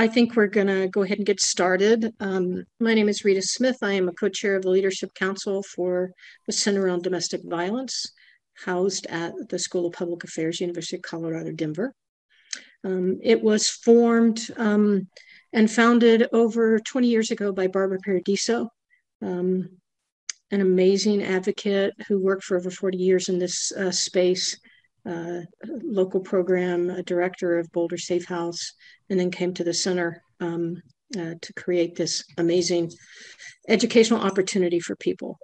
I think we're going to go ahead and get started. My name is Rita Smith. I am a co-chair of the Leadership Council for the Center on Domestic Violence, housed at the School of Public Affairs, University of Colorado, Denver. It was formed and founded over 20 years ago by Barbara Paradiso, an amazing advocate who worked for over 40 years in this space, local program, a director of Boulder Safe House, and then came to the center to create this amazing educational opportunity for people.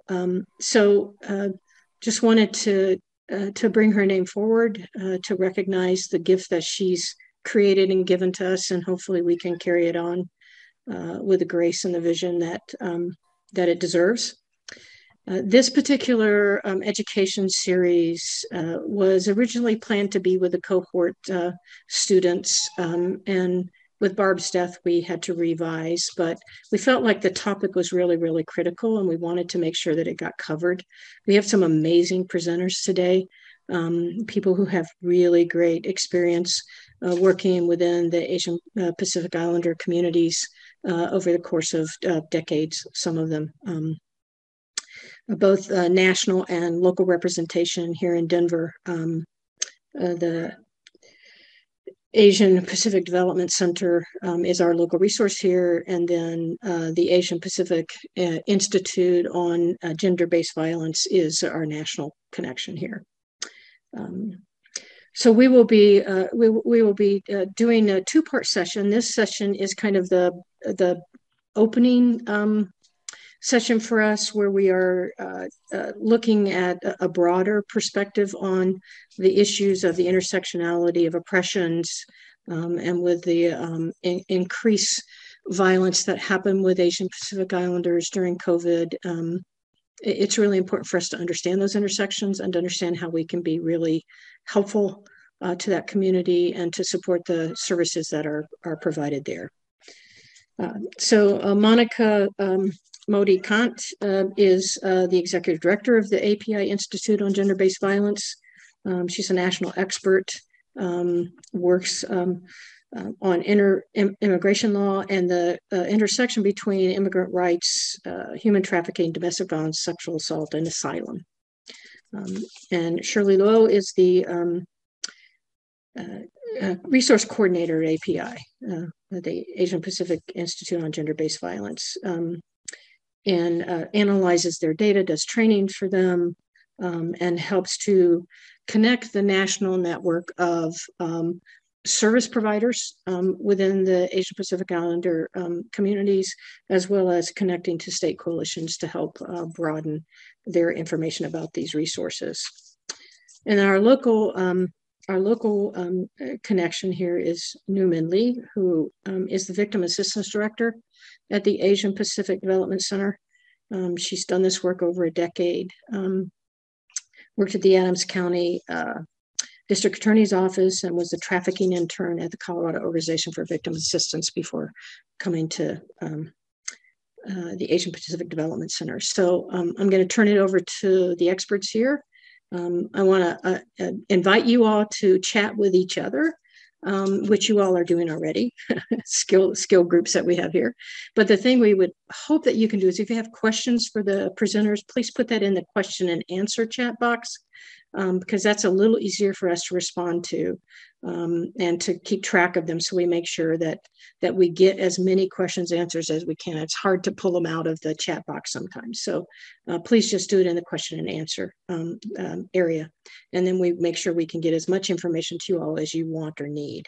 Just wanted to bring her name forward, to recognize the gift that she's created and given to us, and hopefully we can carry it on with the grace and the vision that, that it deserves. This particular education series was originally planned to be with a cohort students, and with Barb's death, we had to revise, but we felt like the topic was really, really critical, and we wanted to make sure that it got covered. We have some amazing presenters today, people who have really great experience working within the Asian Pacific Islander communities over the course of decades, some of them. Both national and local representation here in Denver. The Asian Pacific Development Center is our local resource here, and then the Asian Pacific Institute on Gender-Based Violence is our national connection here. So we will be doing a two-part session. This session is kind of the opening session for us, where we are looking at a broader perspective on the issues of the intersectionality of oppressions, and with the increased violence that happened with Asian Pacific Islanders during COVID. It's really important for us to understand those intersections and to understand how we can be really helpful to that community and to support the services that are provided there. Monica Kant is the executive director of the AANHPI Institute on Gender-Based Violence. She's a national expert, works on immigration law and the intersection between immigrant rights, human trafficking, domestic violence, sexual assault, and asylum. And Shirley Lowe is the resource coordinator at AANHPI, the Asian Pacific Institute on Gender-Based Violence. And analyzes their data, does training for them, and helps to connect the national network of service providers within the Asian Pacific Islander communities, as well as connecting to state coalitions to help broaden their information about these resources. And our local connection here is Newman Lee, who is the Victim Assistance Director at the Asian Pacific Development Center. She's done this work over a decade, worked at the Adams County District Attorney's Office, and was a trafficking intern at the Colorado Organization for Victim Assistance before coming to the Asian Pacific Development Center. So I'm going to turn it over to the experts here. I want to invite you all to chat with each other, which you all are doing already, skill groups that we have here. But the thing we would hope that you can do is, if you have questions for the presenters, please put that in the question and answer chat box, because that's a little easier for us to respond to and to keep track of them, so we make sure that we get as many questions and answers as we can. It's hard to pull them out of the chat box sometimes. So please just do it in the question and answer area. And then we make sure we can get as much information to you all as you want or need.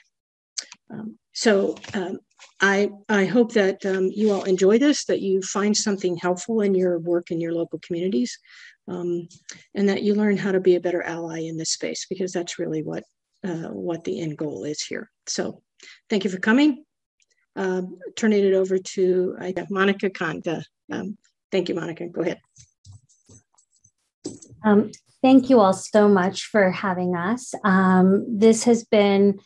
I hope that you all enjoy this, that you find something helpful in your work in your local communities, and that you learn how to be a better ally in this space, because that's really what the end goal is here. So thank you for coming. Turning it over to Monica Kant. Thank you, Monica. Go ahead. Thank you all so much for having us. This has been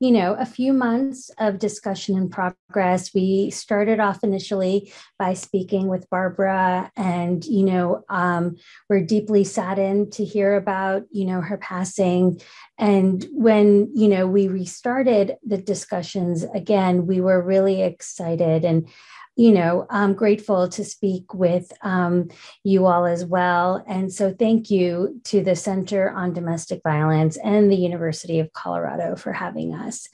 you know, a few months of discussion and progress. We started off initially by speaking with Barbara, and, you know, we're deeply saddened to hear about, you know, her passing. And when, you know, we restarted the discussions again, we were really excited and, you know, I'm grateful to speak with you all as well. And so thank you to the Center on Domestic Violence and the University of Colorado for having us.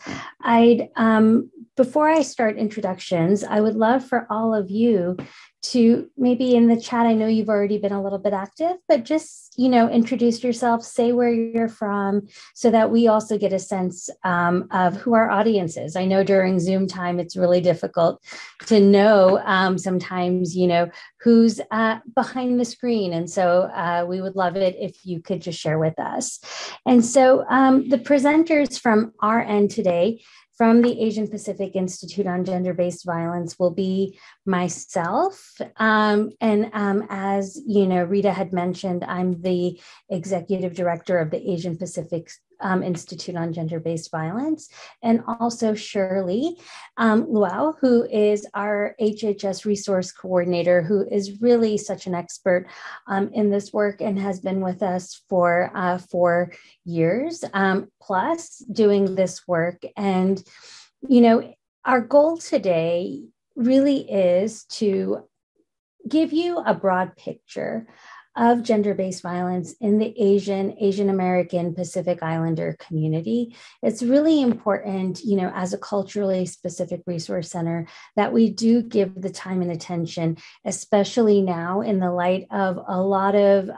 Before I start introductions, I would love for all of you to maybe in the chat, I know you've already been a little bit active, but just, you know, introduce yourself, say where you're from, so that we also get a sense of who our audience is. I know during Zoom time, it's really difficult to know sometimes, you know, who's behind the screen. And so we would love it if you could just share with us. And so the presenters from our end today, from the Asian Pacific Institute on Gender-Based Violence, will be myself. As you know, Rita had mentioned, I'm the executive director of the Asian Pacific Institute on Gender-Based Violence, and also Shirley Lowe, who is our HHS resource coordinator, who is really such an expert in this work and has been with us for 4 years plus doing this work. And, you know, our goal today really is to give you a broad picture of gender-based violence in the Asian American, Pacific Islander community. It's really important, you know, as a culturally specific resource center, that we do give the time and attention, especially now in the light of a lot of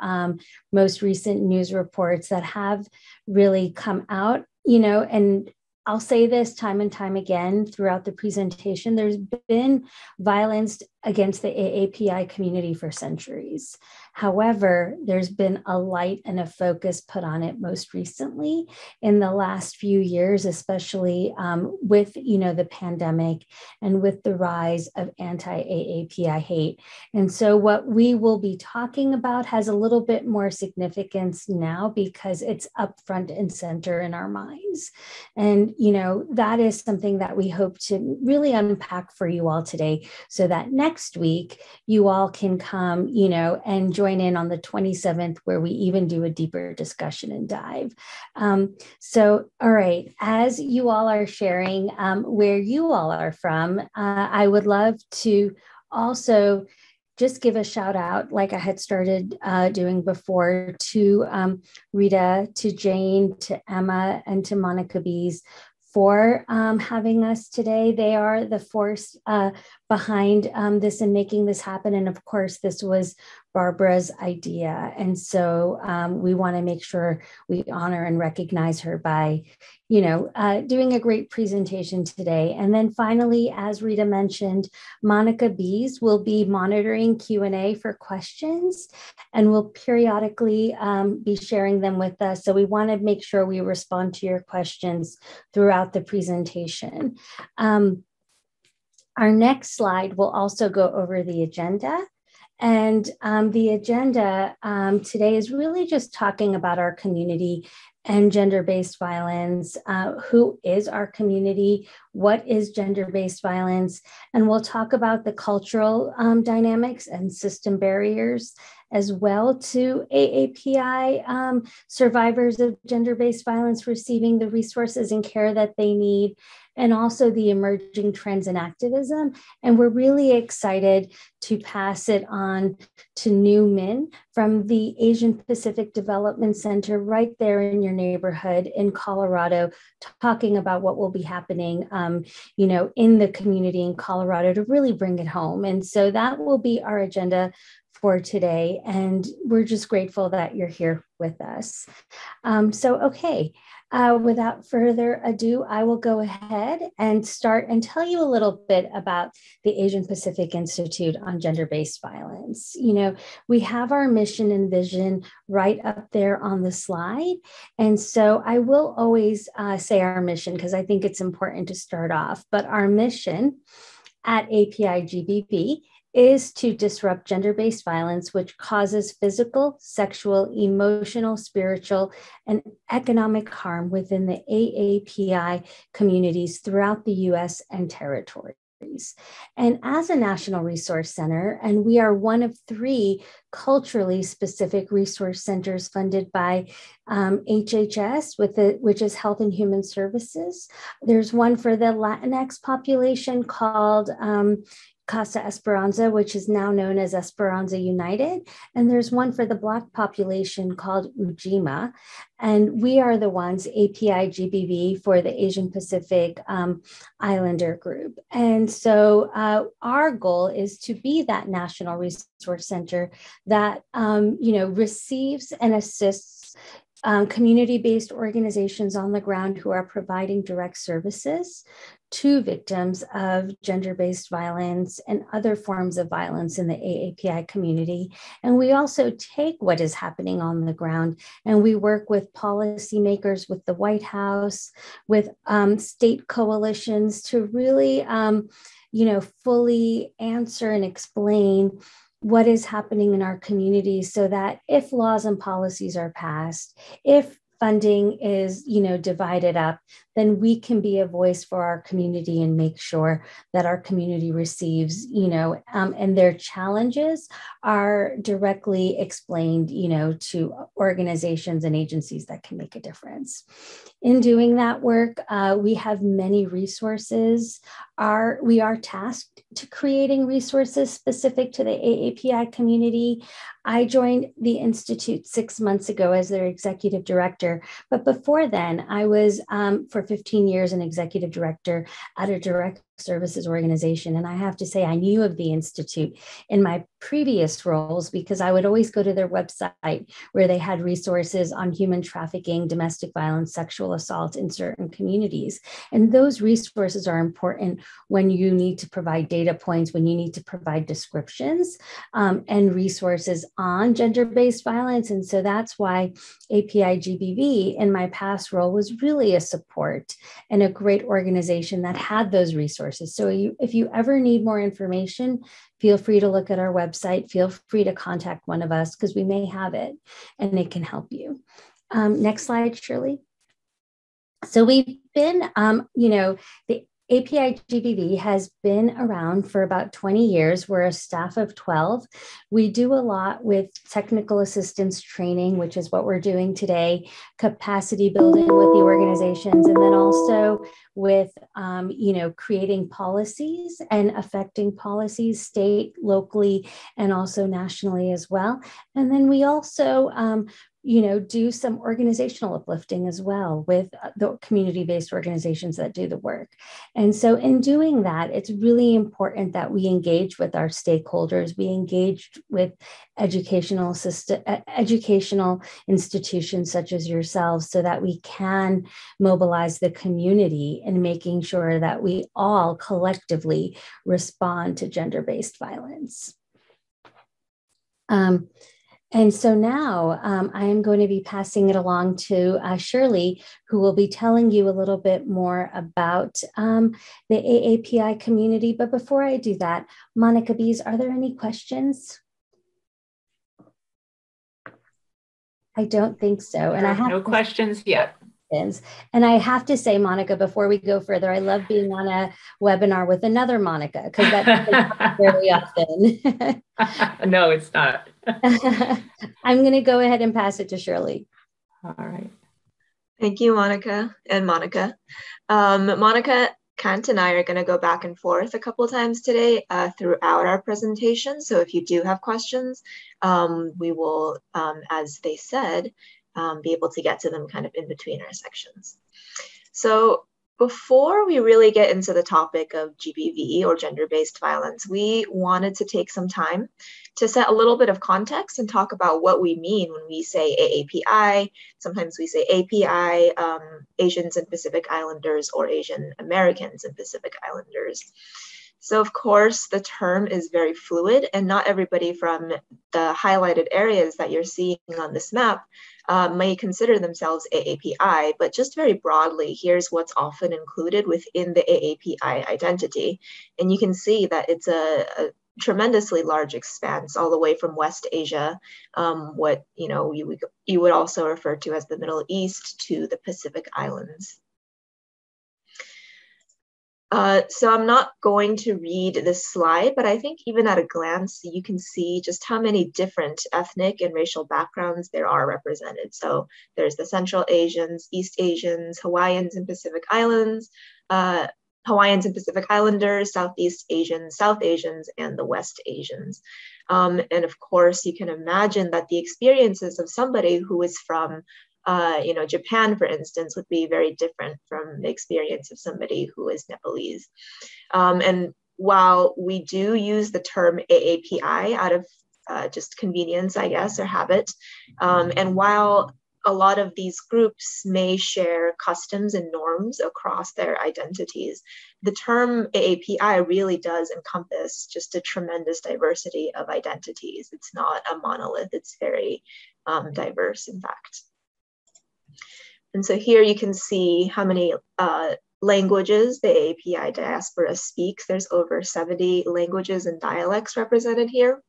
most recent news reports that have really come out, you know, and I'll say this time and time again throughout the presentation, there's been violence against the AAPI community for centuries. However, there's been a light and a focus put on it most recently in the last few years, especially with, you know, the pandemic and with the rise of anti-AAPI hate. And so what we will be talking about has a little bit more significance now because it's up front and center in our minds. And, you know, that is something that we hope to really unpack for you all today so that next week you all can come, you know, and join in on the 27th where we even do a deeper discussion and dive. So, all right, as you all are sharing where you all are from, I would love to also just give a shout out, like I had started doing before, to Rita, to Jane, to Emma, and to Monica Bees for having us today. They are the force behind this and making this happen. And of course, this was Barbara's idea. And so we want to make sure we honor and recognize her by, you know, doing a great presentation today. And then finally, as Rita mentioned, Monica Bees will be monitoring Q&A for questions and will periodically be sharing them with us. So we want to make sure we respond to your questions throughout the presentation. Our next slide will also go over the agenda. And the agenda today is really just talking about our community and gender-based violence. Who is our community? What is gender-based violence? And we'll talk about the cultural dynamics and system barriers, as well to AAPI survivors of gender-based violence receiving the resources and care that they need, and also the emerging trends in activism. And we're really excited to pass it on to Newman from the Asian Pacific Development Center right there in your neighborhood in Colorado, talking about what will be happening, you know, in the community in Colorado to really bring it home. And so that will be our agenda for today. And we're just grateful that you're here with us. So, okay, without further ado, I will go ahead and start and tell you a little bit about the Asian Pacific Institute on Gender-Based Violence. You know, we have our mission and vision right up there on the slide. And so I will always say our mission because I think it's important to start off, but our mission at API GBV is to disrupt gender-based violence, which causes physical, sexual, emotional, spiritual, and economic harm within the AAPI communities throughout the U.S. and territories. And as a national resource center, and we are one of three culturally specific resource centers funded by HHS, which is Health and Human Services. There's one for the Latinx population called Casa Esperanza, which is now known as Esperanza United. And there's one for the Black population called Ujima. And we are the ones, API GBV, for the Asian Pacific Islander group. And so our goal is to be that national resource center that receives and assists community-based organizations on the ground who are providing direct services to victims of gender-based violence and other forms of violence in the AAPI community. And we also take what is happening on the ground, and we work with policymakers, with the White House, with state coalitions to really, fully answer and explain what is happening in our communities, so that if laws and policies are passed, if funding is, divided up, then we can be a voice for our community and make sure that our community receives, and their challenges are directly explained, to organizations and agencies that can make a difference. In doing that work, we have many resources. We are tasked to creating resources specific to the AAPI community. I joined the Institute 6 months ago as their executive director, but before then I was for 15 years an executive director at a direct services organization. And I have to say, I knew of the Institute in my previous roles because I would always go to their website where they had resources on human trafficking, domestic violence, sexual assault in certain communities. And those resources are important when you need to provide data points, when you need to provide descriptions and resources on gender-based violence. And so that's why API GBV in my past role was really a support and a great organization that had those resources. So if you ever need more information, feel free to look at our website, feel free to contact one of us because we may have it and it can help you. Next slide, Shirley. So we've been, the API GBV has been around for about 20 years. We're a staff of 12. We do a lot with technical assistance training, which is what we're doing today, capacity building with the organizations, and then also with, creating policies and affecting policies state, locally, and also nationally as well. And then we also do some organizational uplifting as well with the community-based organizations that do the work. And so in doing that, it's really important that we engage with our stakeholders, we engage with educational institutions such as yourselves, so that we can mobilize the community in making sure that we all collectively respond to gender-based violence. And so now I am going to be passing it along to Shirley, who will be telling you a little bit more about the AAPI community. But before I do that, Monica Bees, are there any questions? I don't think so. And I have no questions yet. And I have to say, Monica, before we go further, I love being on a webinar with another Monica, because that doesn't happen very often. No, it's not. I'm going to go ahead and pass it to Shirley. All right. Thank you, Monica and Monica. Monica Kant and I are going to go back and forth a couple of times today throughout our presentation. So if you do have questions, we will, as they said, be able to get to them kind of in between our sections. So before we really get into the topic of GBV or gender-based violence, we wanted to take some time to set a little bit of context and talk about what we mean when we say AAPI. Sometimes we say API, Asians and Pacific Islanders, or Asian Americans and Pacific Islanders. So of course, the term is very fluid, and not everybody from the highlighted areas that you're seeing on this map may consider themselves AAPI, but just very broadly, here's what's often included within the AAPI identity. And you can see that it's a tremendously large expanse, all the way from West Asia, what you would also refer to as the Middle East, to the Pacific Islands. So I'm not going to read this slide, but I think even at a glance, you can see just how many different ethnic and racial backgrounds there are represented. So there's the Central Asians, East Asians, Hawaiians and Pacific Islanders, Southeast Asians, South Asians, and the West Asians. And of course, you can imagine that the experiences of somebody who is from Japan, for instance, would be very different from the experience of somebody who is Nepalese. And while we do use the term AAPI out of just convenience, I guess, or habit, and while a lot of these groups may share customs and norms across their identities, the term AAPI really does encompass just a tremendous diversity of identities. It's not a monolith, it's very diverse, in fact. And so here you can see how many languages the AAPI diaspora speaks. There's over 70 languages and dialects represented here.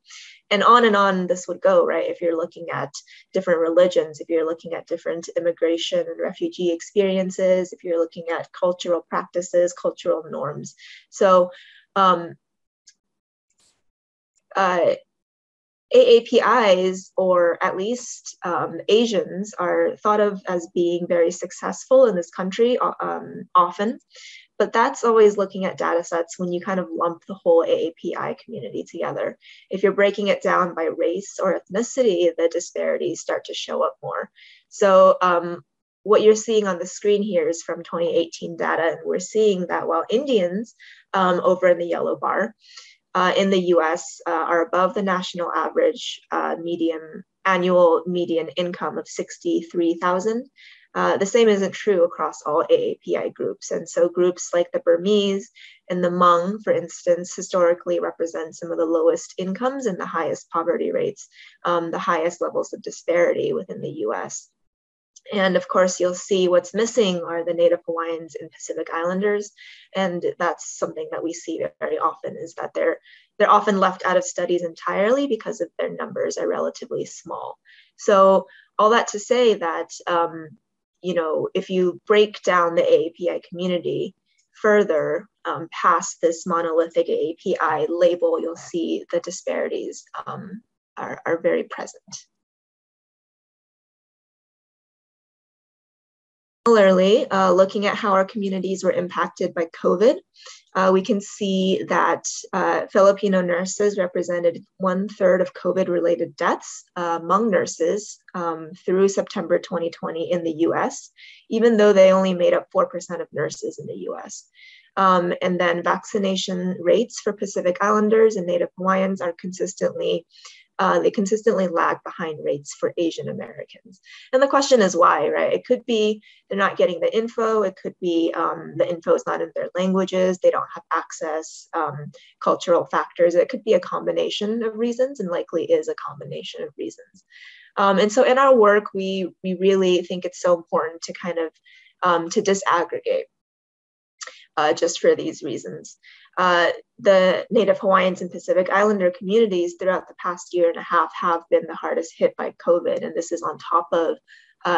And on this would go, right? If you're looking at different religions, if you're looking at different immigration and refugee experiences, if you're looking at cultural practices, cultural norms. So AAPIs, or at least Asians, are thought of as being very successful in this country often, but that's always looking at data sets when you kind of lump the whole AAPI community together. If you're breaking it down by race or ethnicity, the disparities start to show up more. So what you're seeing on the screen here is from 2018 data, and we're seeing that while Indians, over in the yellow bar, in the US are above the national average annual median income of $63,000. The same isn't true across all AAPI groups. And so groups like the Burmese and the Hmong, for instance, historically represent some of the lowest incomes and the highest poverty rates, the highest levels of disparity within the US. And of course, you'll see what's missing are the Native Hawaiians and Pacific Islanders. And that's something that we see very often, is that they're often left out of studies entirely because of their numbers are relatively small. So all that to say that, if you break down the AAPI community further past this monolithic AAPI label, you'll see the disparities are very present. Similarly, looking at how our communities were impacted by COVID, we can see that Filipino nurses represented 1/3 of COVID-related deaths among nurses through September 2020 in the US, even though they only made up 4% of nurses in the US. And then vaccination rates for Pacific Islanders and Native Hawaiians are consistently lag behind rates for Asian Americans. And the question is why, right? It could be they're not getting the info. It could be the info is not in their languages. They don't have access, cultural factors. It could be a combination of reasons, and likely is a combination of reasons. And so in our work, we really think it's so important to kind of to disaggregate just for these reasons. The Native Hawaiians and Pacific Islander communities throughout the past year and a half have been the hardest hit by COVID, and this is on top of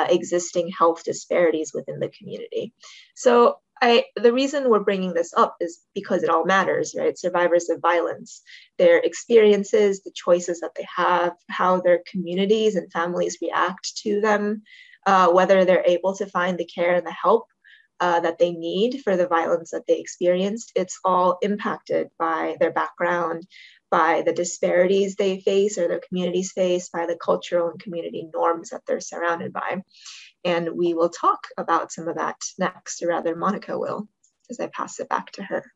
existing health disparities within the community. So the reason we're bringing this up is because it all matters, right? Survivors of violence, their experiences, the choices that they have, how their communities and families react to them, whether they're able to find the care and the help that they need for the violence that they experienced. It's all impacted by their background, by the disparities they face or their communities face, by the cultural and community norms that they're surrounded by. And we will talk about some of that next, or rather Monica will, as I pass it back to her.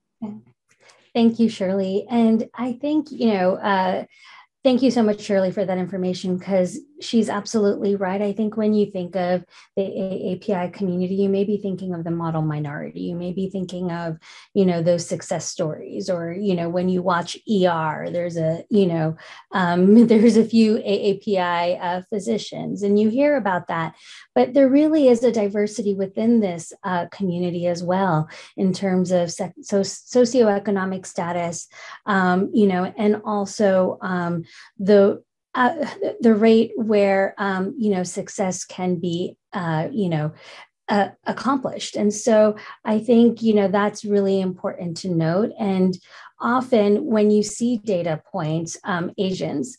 Thank you, Shirley. And I think, thank you so much, Shirley, for that information, because she's absolutely right. I think when you think of the AAPI community, you may be thinking of the model minority. You may be thinking of, you know, those success stories, or, you know, when you watch ER, there's a, you know, there's a few AAPI physicians, and you hear about that. But there really is a diversity within this community as well, in terms of socioeconomic status, you know, and also the rate where, you know, success can be, you know, accomplished. And so I think, you know, that's really important to note. And often when you see data points, Asians,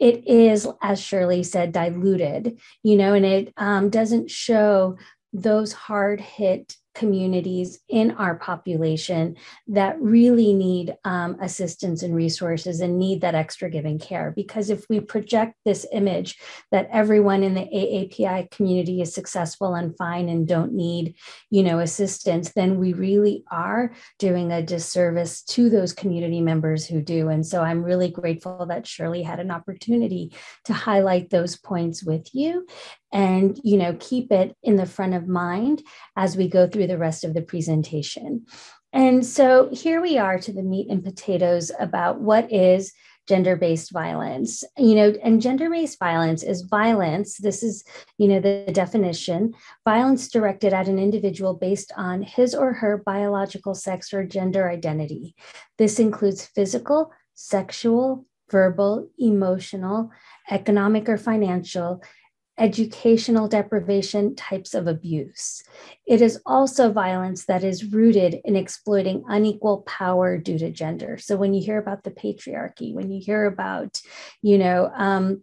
it is, as Shirley said, diluted, you know, and it doesn't show those hard hit communities in our population that really need assistance and resources and need that extra giving care. Because if we project this image that everyone in the AAPI community is successful and fine and don't need, you know, assistance, then we really are doing a disservice to those community members who do. And so I'm really grateful that Shirley had an opportunity to highlight those points with you and, you know, keep it in the front of mind as we go through the rest of the presentation. And so here we are to the meat and potatoes about what is gender-based violence, you know, and gender-based violence is violence. This is, you know, the definition: violence directed at an individual based on his or her biological sex or gender identity. This includes physical, sexual, verbal, emotional, economic or financial, educational deprivation types of abuse. It is also violence that is rooted in exploiting unequal power due to gender. So when you hear about the patriarchy, when you hear about, you know,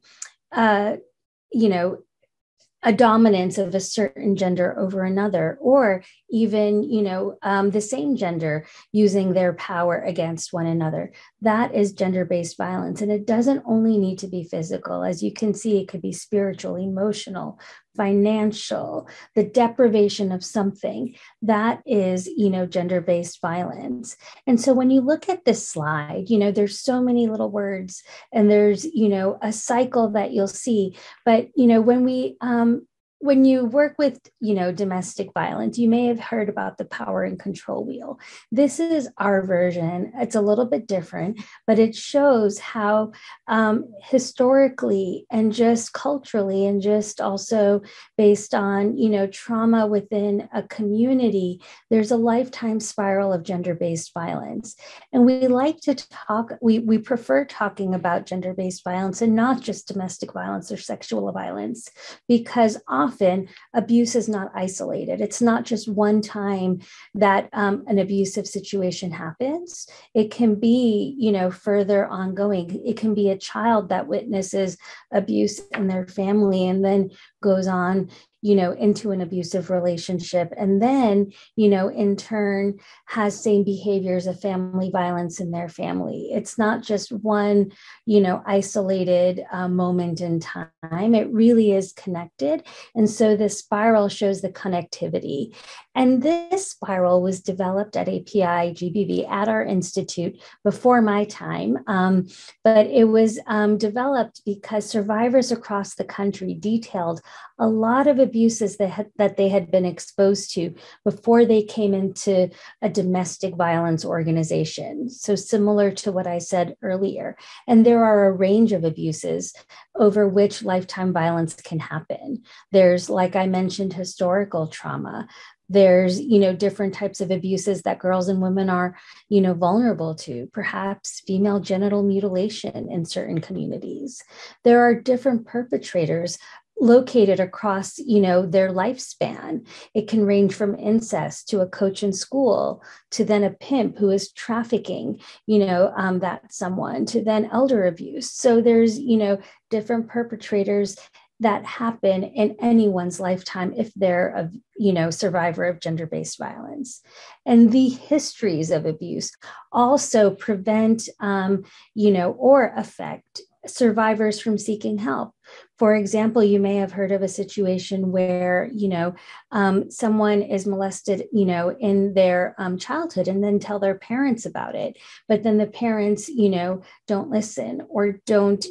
a dominance of a certain gender over another, or even, you know, the same gender using their power against one another. That is gender-based violence. And it doesn't only need to be physical. As you can see, it could be spiritual, emotional, financial, the deprivation of something. That is, you know, gender-based violence. And so when you look at this slide, you know, there's so many little words, and there's, you know, a cycle that you'll see. But, you know, when we, when you work with, you know, domestic violence, you may have heard about the power and control wheel. This is our version. It's a little bit different, but it shows how historically and just culturally and just also based on, you know, trauma within a community, there's a lifetime spiral of gender-based violence. And we like to talk, we prefer talking about gender-based violence and not just domestic violence or sexual violence, because often abuse is not isolated. It's not just one time that an abusive situation happens. It can be, you know, further ongoing. It can be a child that witnesses abuse in their family and then goes on, you know, into an abusive relationship, and then, you know, in turn has same behaviors of family violence in their family. It's not just one, you know, isolated moment in time. It really is connected. And so this spiral shows the connectivity. And this spiral was developed at API GBV at our institute before my time, but it was developed because survivors across the country detailed a lot of abuses that they had been exposed to before they came into a domestic violence organization. So similar to what I said earlier, and there are a range of abuses over which lifetime violence can happen. There's, like I mentioned, historical trauma. There's, you know, different types of abuses that girls and women are, you know, vulnerable to, perhaps female genital mutilation in certain communities. There are different perpetrators located across, you know, their lifespan. It can range from incest to a coach in school, to then a pimp who is trafficking, you know, that someone, to then elder abuse. So there's, you know, different perpetrators that happen in anyone's lifetime if they're a, you know, survivor of gender-based violence. And the histories of abuse also prevent, you know, or affect survivors from seeking help. For example, you may have heard of a situation where, someone is molested, in their childhood, and then tell their parents about it. But then the parents, don't listen or don't,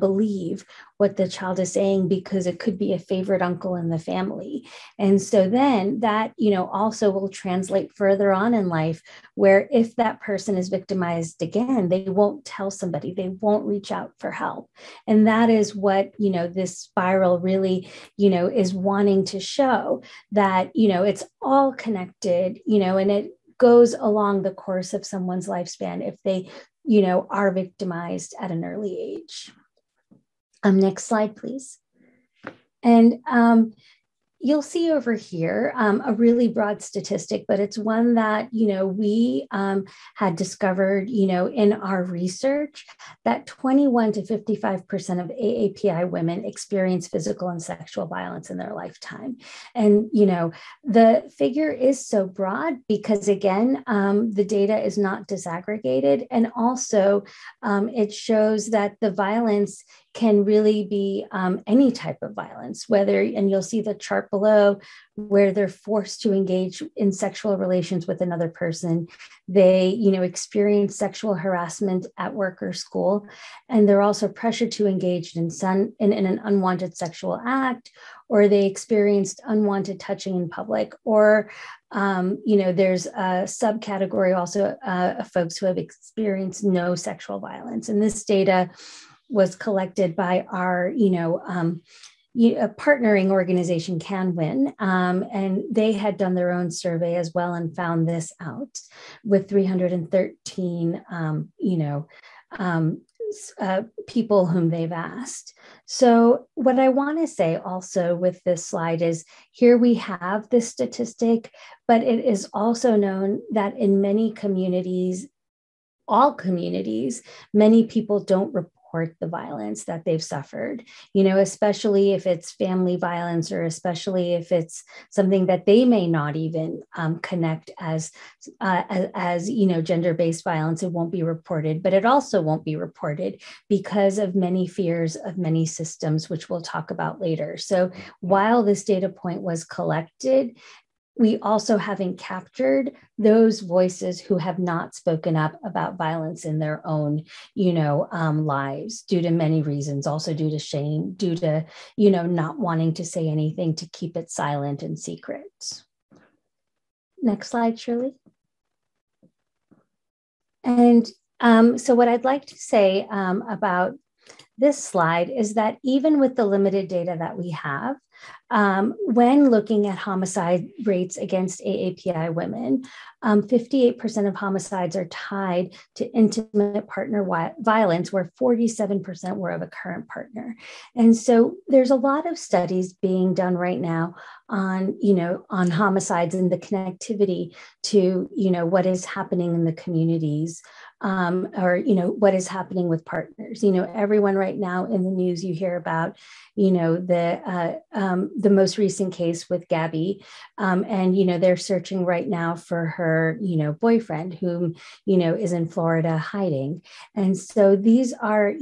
believe what the child is saying, because it could be a favorite uncle in the family. And so then that, also will translate further on in life, where if that person is victimized again, they won't tell somebody, they won't reach out for help. And that is what, this spiral really, is wanting to show, that, it's all connected, and it goes along the course of someone's lifespan if they, are victimized at an early age. Next slide, please. And you'll see over here a really broad statistic, but it's one that, we had discovered, in our research, that 21 to 55% of AAPI women experience physical and sexual violence in their lifetime. And, the figure is so broad because, again, the data is not disaggregated. And also it shows that the violence can really be any type of violence, whether, and you'll see the chart below, where they're forced to engage in sexual relations with another person, they, experience sexual harassment at work or school, and they're also pressured to engage in an unwanted sexual act, or they experienced unwanted touching in public, or, there's a subcategory also of folks who have experienced no sexual violence. And this data was collected by our, partnering organization, Canwin, and they had done their own survey as well and found this out with 313, people whom they've asked. So what I want to say also with this slide is, here we have this statistic, but it is also known that in many communities, all communities, many people don't report the violence that they've suffered, especially if it's family violence, or especially if it's something that they may not even connect as gender-based violence. It won't be reported, but it also won't be reported because of many fears of many systems, which we'll talk about later. So while this data point was collected, we also haven't captured those voices who have not spoken up about violence in their own, lives, due to many reasons, also due to shame, due to, not wanting to say anything, to keep it silent and secret. Next slide, Shirley. And so what I'd like to say about this slide is that even with the limited data that we have, when looking at homicide rates against AAPI women, 58% of homicides are tied to intimate partner violence, where 47% were of a current partner. And so there's a lot of studies being done right now on, on homicides and the connectivity to, what is happening in the communities, or, what is happening with partners. Everyone right now in the news, you hear about, the most recent case with Gabby, and, they're searching right now for her, boyfriend, whom, is in Florida hiding. And so these are,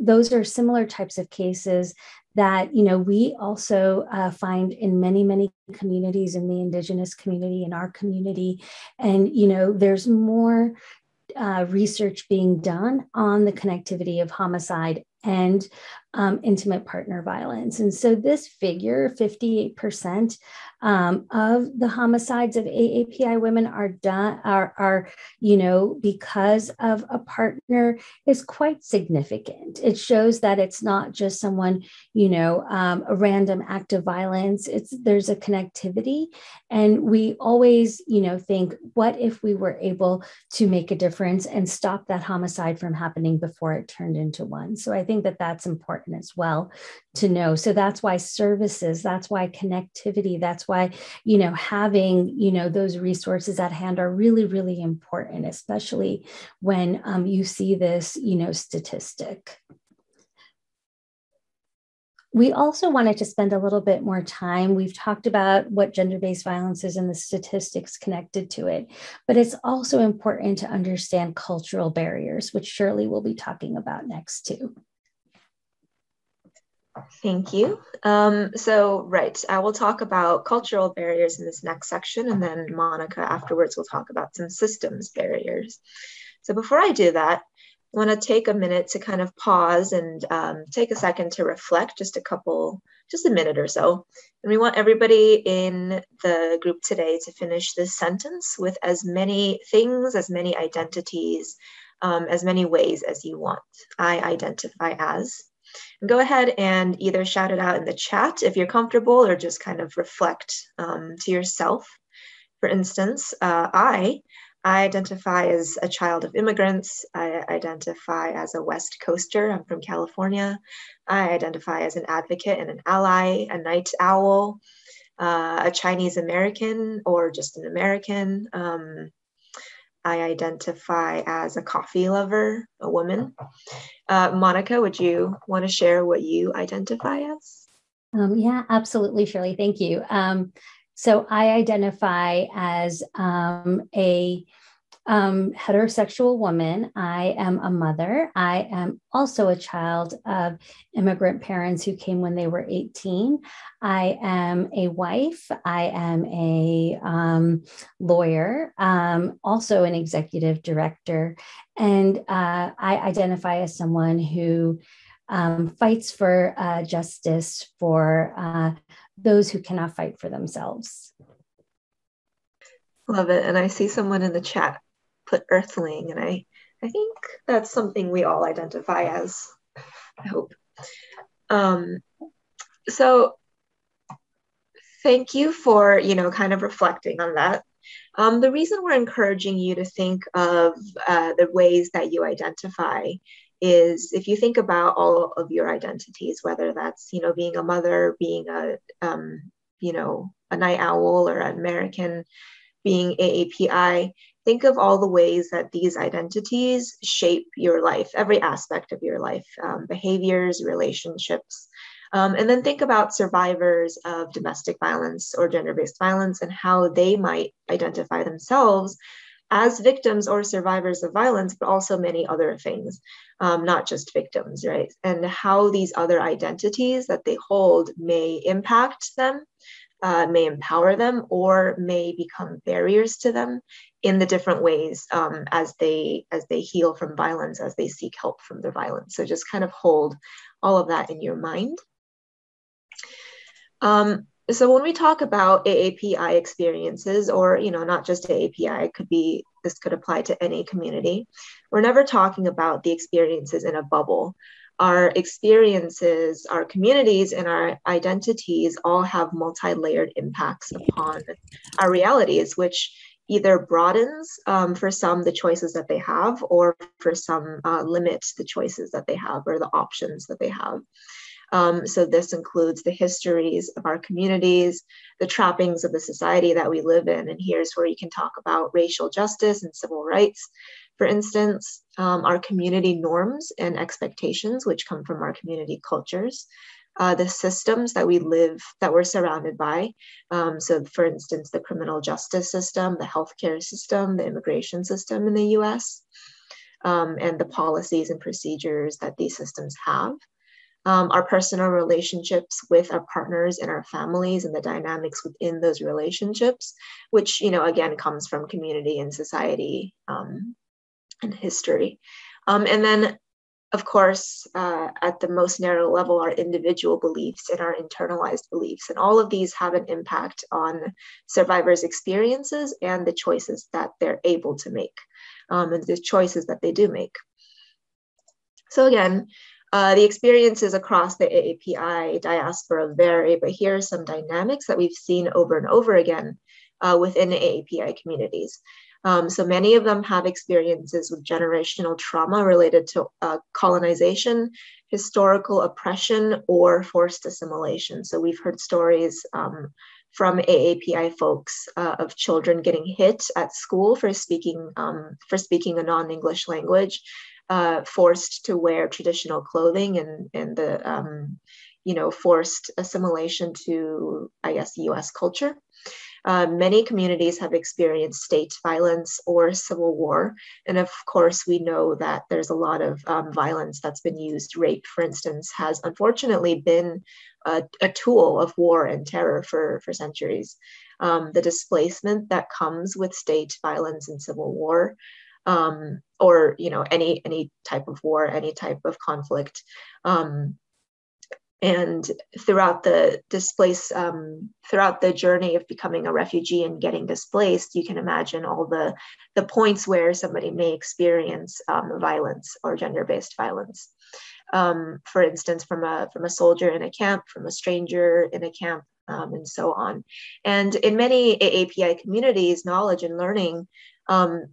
those are similar types of cases that, we also find in many, many communities, in the Indigenous community, in our community. And, there's more research being done on the connectivity of homicide and intimate partner violence. And so this figure, 58% of the homicides of AAPI women are because of a partner, is quite significant. It shows that it's not just someone, a random act of violence. There's a connectivity, and we always, think, what if we were able to make a difference and stop that homicide from happening before it turned into one? So I think that that's important as well to know. So that's why services, that's why connectivity, that's why, having, those resources at hand are really, really important, especially when you see this, statistic. We also wanted to spend a little bit more time. We've talked about what gender-based violence is and the statistics connected to it, but it's also important to understand cultural barriers, which Shirley will be talking about next too. Thank you. So, I will talk about cultural barriers in this next section, and then Monica afterwards will talk about some systems barriers. So before I do that, I want to take a minute to kind of pause and take a second to reflect, just a minute or so. And we want everybody in the group today to finish this sentence with as many things, as many identities, as many ways as you want. I identify as. And go ahead and either shout it out in the chat if you're comfortable, or just kind of reflect to yourself. For instance, I identify as a child of immigrants. I identify as a West Coaster. I'm from California. I identify as an advocate and an ally, a night owl, a Chinese American, or just an American. I identify as a coffee lover, a woman. Monica, would you want to share what you identify as? Yeah, absolutely, Shirley. Thank you. So I identify as a heterosexual woman. I am a mother. I am also a child of immigrant parents who came when they were 18. I am a wife. I am a lawyer, also an executive director. And I identify as someone who fights for justice for those who cannot fight for themselves. Love it. And I see someone in the chat put earthling, and I think that's something we all identify as, I hope. So thank you for, kind of reflecting on that. The reason we're encouraging you to think of the ways that you identify is if you think about all of your identities, whether that's, being a mother, being a night owl or an American, being AAPI, think of all the ways that these identities shape your life, every aspect of your life, behaviors, relationships. And then think about survivors of domestic violence or gender-based violence and how they might identify themselves as victims or survivors of violence, but also many other things, not just victims, right? And how these other identities that they hold may impact them, may empower them, or may become barriers to them in the different ways as they heal from violence, as they seek help from the violence. So just kind of hold all of that in your mind. So when we talk about AAPI experiences, or not just AAPI, this could apply to any community. We're never talking about the experiences in a bubble. Our experiences, our communities, and our identities all have multi-layered impacts upon our realities, which either broadens for some the choices that they have, or for some limits the choices that they have or the options that they have. So this includes the histories of our communities, the trappings of the society that we live in, and here's where you can talk about racial justice and civil rights. For instance, our community norms and expectations, which come from our community cultures, the systems that we live, that we're surrounded by. So for instance, the criminal justice system, the healthcare system, the immigration system in the US, and the policies and procedures that these systems have. Our personal relationships with our partners and our families and the dynamics within those relationships, which, again, comes from community and society and history. And then, of course, at the most narrow level, our individual beliefs and our internalized beliefs. And all of these have an impact on survivors' experiences and the choices that they're able to make, and the choices that they do make. So again, the experiences across the AAPI diaspora vary, but here are some dynamics that we've seen over and over again within the AAPI communities. So many of them have experiences with generational trauma related to colonization, historical oppression, or forced assimilation. So we've heard stories from AAPI folks of children getting hit at school for speaking a non-English language, forced to wear traditional clothing, and the forced assimilation to, I guess, U.S. culture. Many communities have experienced state violence or civil war. And of course, we know that there's a lot of violence that's been used. Rape, for instance, has unfortunately been a tool of war and terror for centuries. The displacement that comes with state violence and civil war, or any type of war, any type of conflict, and throughout the throughout the journey of becoming a refugee and getting displaced, you can imagine all the points where somebody may experience violence or gender-based violence. For instance, from a soldier in a camp, from a stranger in a camp, and so on. And in many AAPI communities, knowledge and learning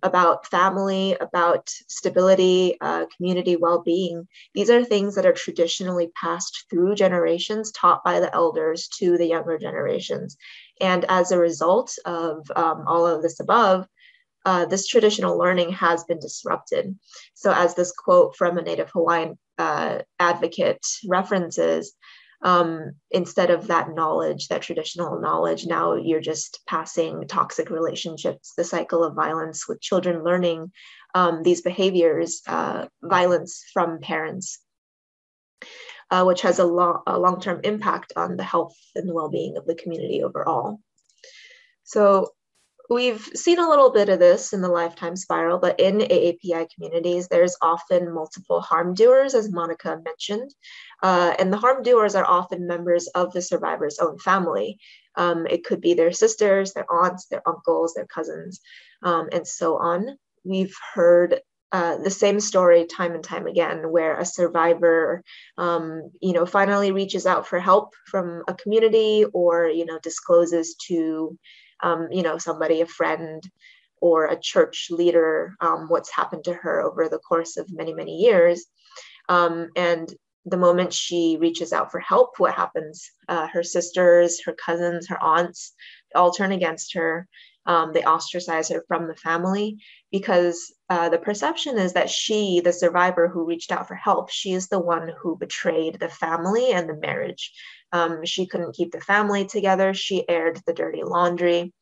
about family, about stability, community well-being. These are things that are traditionally passed through generations, taught by the elders to the younger generations. And as a result of all of this above, this traditional learning has been disrupted. So as this quote from a Native Hawaiian advocate references, instead of that knowledge, that traditional knowledge, now you're just passing toxic relationships, the cycle of violence, with children learning these behaviors, violence from parents, which has a long-term impact on the health and well-being of the community overall. So we've seen a little bit of this in the lifetime spiral, but in AAPI communities, there's often multiple harm doers, as Monica mentioned. And the harm doers are often members of the survivor's own family. It could be their sisters, their aunts, their uncles, their cousins, and so on. We've heard the same story time and time again, where a survivor, finally reaches out for help from a community, or, discloses to somebody, a friend or a church leader, what's happened to her over the course of many, many years. And the moment she reaches out for help, what happens? Her sisters, her cousins, her aunts all turn against her. They ostracize her from the family because the perception is that she, the survivor who reached out for help, she is the one who betrayed the family and the marriage. She couldn't keep the family together. She aired the dirty laundry.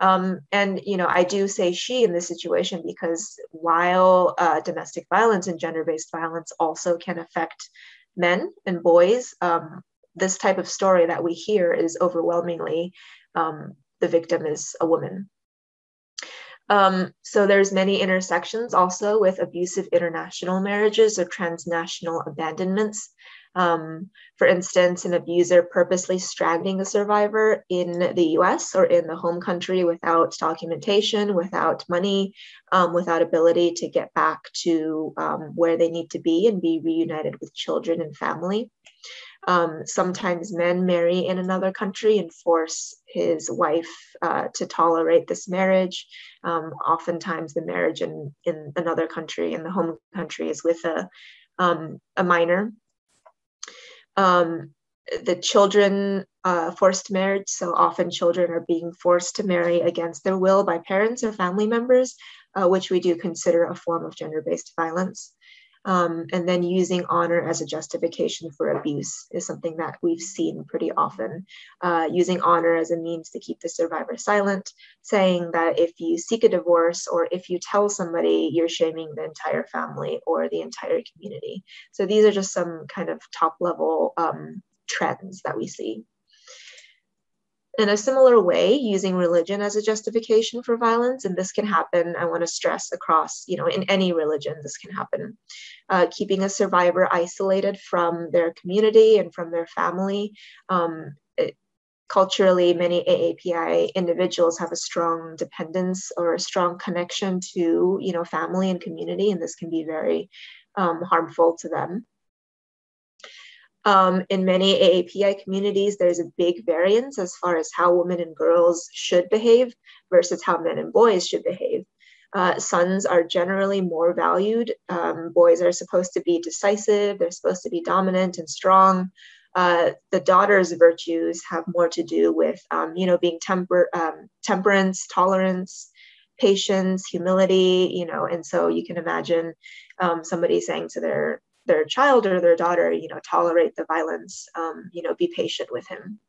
And I do say she in this situation because while domestic violence and gender-based violence also can affect men and boys, this type of story that we hear is overwhelmingly the victim is a woman. So there's many intersections also with abusive international marriages or transnational abandonments. For instance, an abuser purposely stranding a survivor in the US or in the home country without documentation, without money, without ability to get back to where they need to be and be reunited with children and family. Sometimes men marry in another country and force his wife to tolerate this marriage. Oftentimes the marriage in another country, in the home country, is with a minor. The children, forced marriage, so often children are being forced to marry against their will by parents or family members, which we do consider a form of gender-based violence. And then using honor as a justification for abuse is something that we've seen pretty often. Using honor as a means to keep the survivor silent, saying that if you seek a divorce or if you tell somebody, you're shaming the entire family or the entire community. So these are just some kind of top level trends that we see. In a similar way, using religion as a justification for violence, and this can happen, I want to stress, across, in any religion, this can happen. Keeping a survivor isolated from their community and from their family. Culturally, many AAPI individuals have a strong dependence or a strong connection to, family and community, and this can be very harmful to them. In many AAPI communities, there's a big variance as far as how women and girls should behave versus how men and boys should behave. Sons are generally more valued. Boys are supposed to be decisive. They're supposed to be dominant and strong. The daughter's virtues have more to do with, being temperance, tolerance, patience, humility, and so you can imagine somebody saying to their child or their daughter, tolerate the violence, be patient with him.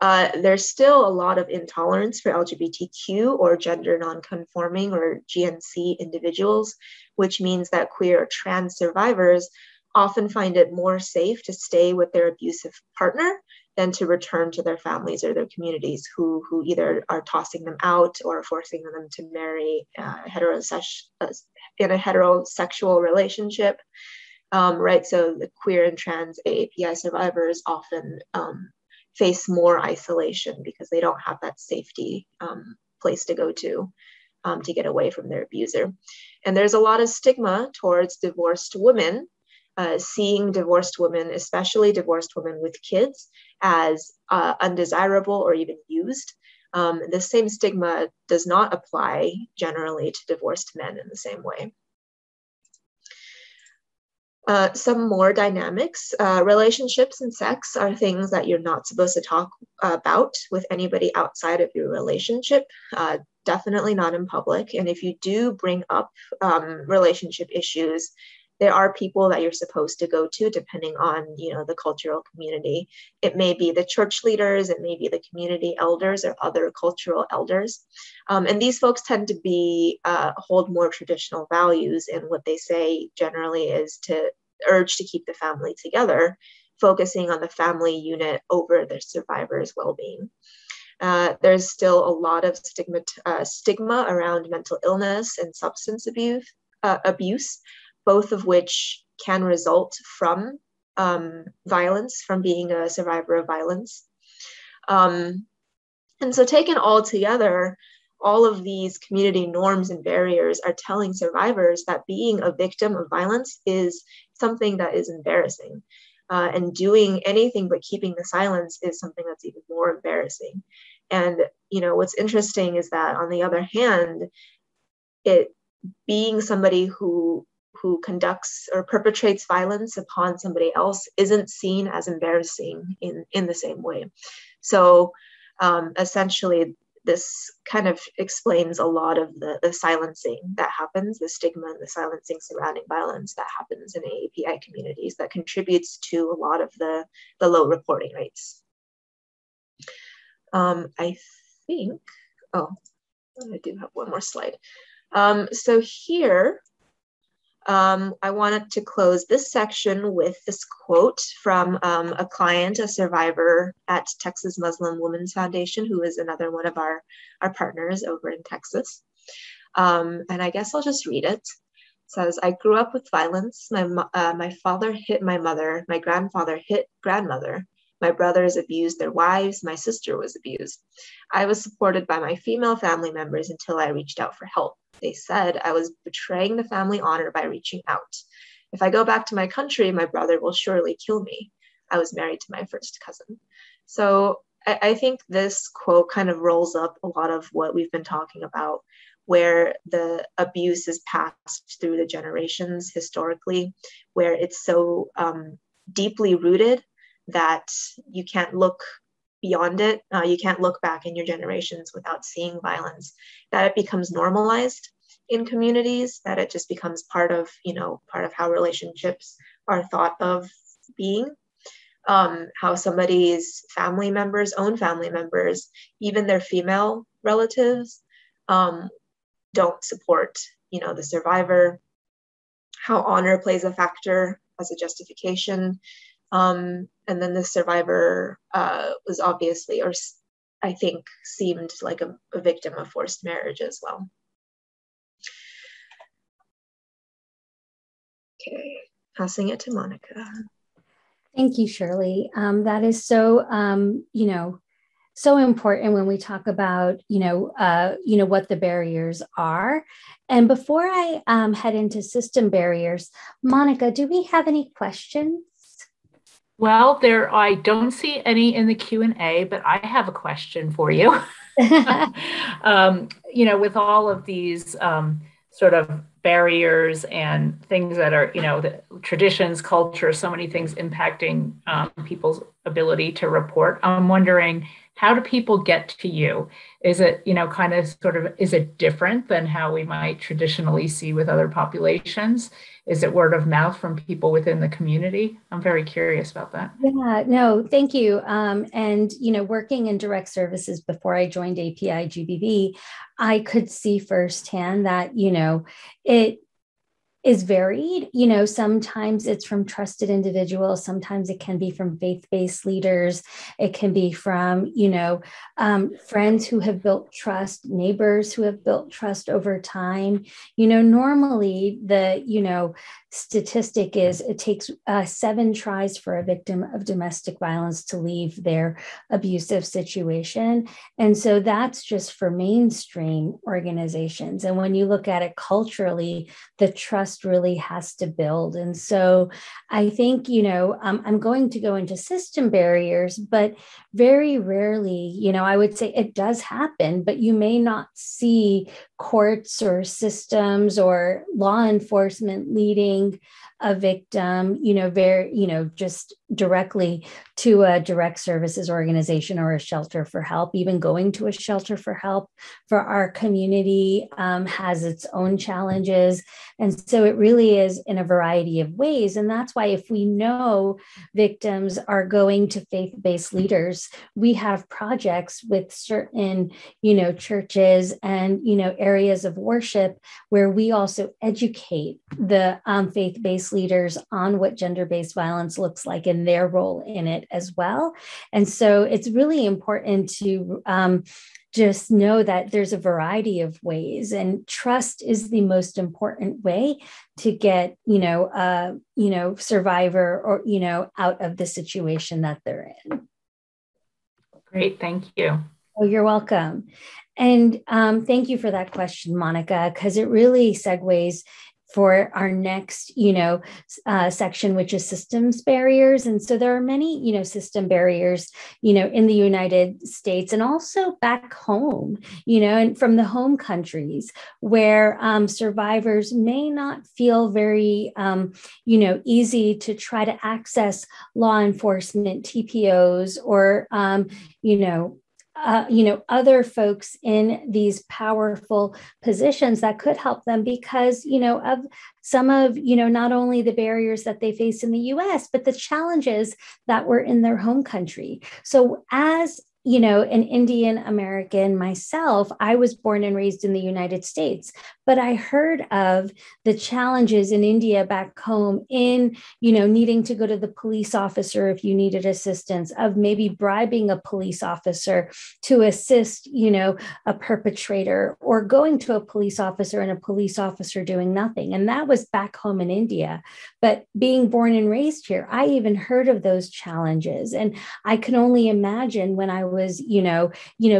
There's still a lot of intolerance for LGBTQ or gender nonconforming or GNC individuals, which means that queer or trans survivors often find it more safe to stay with their abusive partner than to return to their families or their communities, who either are tossing them out or forcing them to marry in a heterosexual relationship, right? So the queer and trans AAPI survivors often face more isolation because they don't have that safety place to go to get away from their abuser. And there's a lot of stigma towards divorced women, seeing divorced women, especially divorced women with kids, as undesirable or even used. The same stigma does not apply generally to divorced men in the same way. Some more dynamics. Relationships and sex are things that you're not supposed to talk about with anybody outside of your relationship, definitely not in public. And if you do bring up relationship issues, there are people that you're supposed to go to, depending on, you know, the cultural community. It may be the church leaders, it may be the community elders or other cultural elders. And these folks tend to be, hold more traditional values, and what they say generally is to urge to keep the family together, focusing on the family unit over the survivor's well-being. There's still a lot of stigma around mental illness and substance abuse. Both of which can result from violence, from being a survivor of violence. And so taken all together, all of these community norms and barriers are telling survivors that being a victim of violence is something that is embarrassing. And doing anything but keeping the silence is something that's even more embarrassing. And, you know, what's interesting is that, on the other hand, it being somebody who conducts or perpetrates violence upon somebody else isn't seen as embarrassing in the same way. So essentially, this kind of explains a lot of the silencing that happens, the stigma and the silencing surrounding violence that happens in AAPI communities, that contributes to a lot of the low reporting rates. I think, I do have one more slide. So here, I wanted to close this section with this quote from a client, a survivor at Texas Muslim Women's Foundation, who is another one of our partners over in Texas. And I guess I'll just read it. It says, "I grew up with violence. My father hit my mother. My grandfather hit grandmother. My brothers abused their wives. My sister was abused. I was supported by my female family members until I reached out for help. They said I was betraying the family honor by reaching out. If I go back to my country, my brother will surely kill me. I was married to my first cousin." So I think this quote kind of rolls up a lot of what we've been talking about, where the abuse is passed through the generations historically, where it's so deeply rooted that you can't look beyond it. You can't look back in your generations without seeing violence, that it becomes normalized in communities, that it just becomes part of, you know, part of how relationships are thought of being, how somebody's family members, own family members, even their female relatives, don't support, you know, the survivor, how honor plays a factor as a justification. And then the survivor was obviously, or I think seemed like a victim of forced marriage as well. Okay, passing it to Monica. Thank you, Shirley. That is so, you know, so important when we talk about, you know, what the barriers are. And before I head into system barriers, Monica, do we have any questions? Well, there, I don't see any in the Q&A, but I have a question for you. You know, with all of these sort of barriers and things that are, you know, the traditions, culture, so many things impacting people's ability to report, I'm wondering How do people get to you? Is it, you know, kind of sort of, is it different than how we might traditionally see with other populations? Is it word of mouth from people within the community? I'm very curious about that. Yeah, no, thank you. And, you know, working in direct services before I joined API GBV, I could see firsthand that, you know, it is varied. You know, sometimes it's from trusted individuals. Sometimes it can be from faith-based leaders. It can be from, you know, friends who have built trust, neighbors who have built trust over time. You know, normally the, you know, statistic is it takes 7 tries for a victim of domestic violence to leave their abusive situation. And so that's just for mainstream organizations. And when you look at it culturally, the trust really has to build. And so I think, you know, I'm going to go into system barriers, but very rarely, you know, I would say it does happen, but you may not see courts or systems or law enforcement leading a victim, you know, very, you know, just directly to a direct services organization or a shelter for help. Even going to a shelter for help for our community has its own challenges. And so it really is in a variety of ways. And that's why if we know victims are going to faith-based leaders, we have projects with certain, you know, churches and, you know, areas of worship where we also educate the faith-based leaders on what gender-based violence looks like and their role in it as well. And so it's really important to just know that there's a variety of ways, and trust is the most important way to get, you know, survivor or, you know, out of the situation that they're in. Great, thank you. Oh, you're welcome. And thank you for that question, Monica, because it really segues for our next, you know, section, which is systems barriers. And so there are many, you know, system barriers, you know, in the United States and also back home, you know, and from the home countries where survivors may not feel very, you know, easy to try to access law enforcement, TPOs, or, you know, other folks in these powerful positions that could help them because, you know, of some of, you know, not only the barriers that they face in the US, but the challenges that were in their home country. So as you know, an Indian American myself, I was born and raised in the United States, but I heard of the challenges in India back home in, you know, needing to go to the police officer if you needed assistance, of maybe bribing a police officer to assist, you know, a perpetrator, or going to a police officer and a police officer doing nothing. And that was back home in India. But being born and raised here, I even heard of those challenges. And I can only imagine when I was, you know,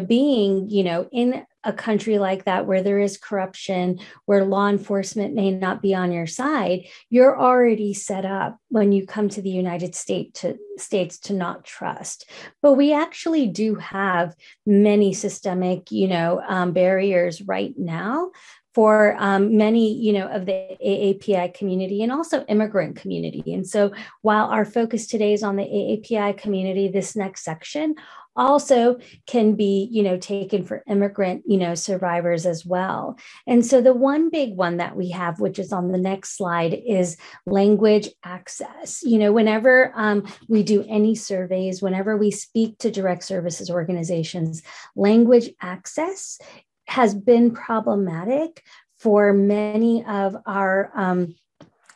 being, you know, in a country like that where there is corruption, where law enforcement may not be on your side, you're already set up when you come to the United States to not trust. But we actually do have many systemic, you know, barriers right now for many, you know, of the AAPI community and also immigrant community. And so while our focus today is on the AAPI community, this next section also can be, you know, taken for immigrant, you know, survivors as well. And so the one big one that we have, which is on the next slide, is language access. You know, whenever we do any surveys, whenever we speak to direct services organizations, language access has been problematic for many of our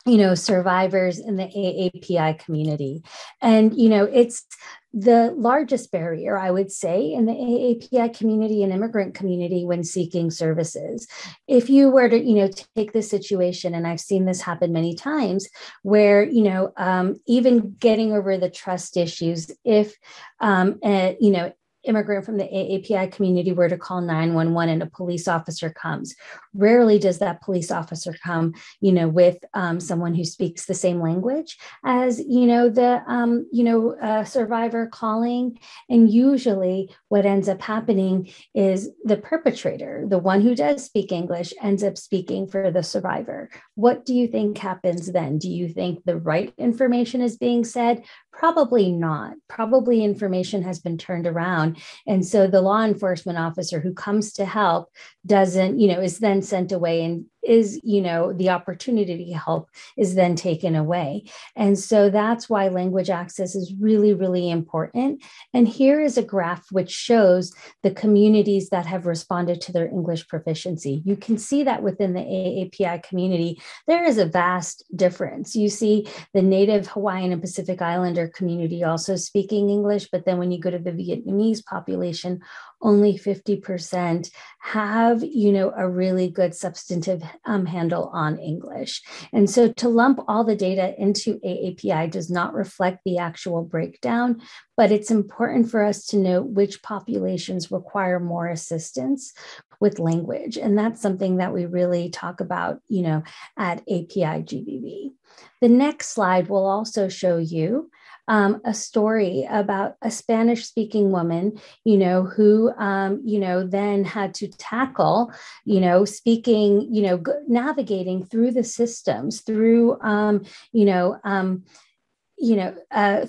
you know, survivors in the AAPI community. And, you know, it's the largest barrier, I would say, in the AAPI community and immigrant community when seeking services. If you were to, you know, take this situation, and I've seen this happen many times, where, you know, even getting over the trust issues, if, you know, immigrant from the AAPI community were to call 911 and a police officer comes, rarely does that police officer come, you know, with someone who speaks the same language as, you know, the, survivor calling. And usually what ends up happening is the perpetrator, the one who does speak English, ends up speaking for the survivor. What do you think happens then? Do you think the right information is being said Probably not. Probably information has been turned around. And so the law enforcement officer who comes to help doesn't, you know, is then sent away and is, you know, the opportunity to help is then taken away. And so that's why language access is really, really important. And here is a graph which shows the communities that have responded to their English proficiency. You can see that within the AAPI community, there is a vast difference. You see the Native Hawaiian and Pacific Islander community also speaking English, but then when you go to the Vietnamese population, only 50% have, you know, a really good substantive handle on English. And so to lump all the data into AAPI does not reflect the actual breakdown, but it's important for us to know which populations require more assistance with language. And that's something that we really talk about, you know, at API GBV. The next slide will also show you a story about a Spanish-speaking woman, you know, who, you know, then had to tackle, you know, speaking, you know, navigating through the systems, through,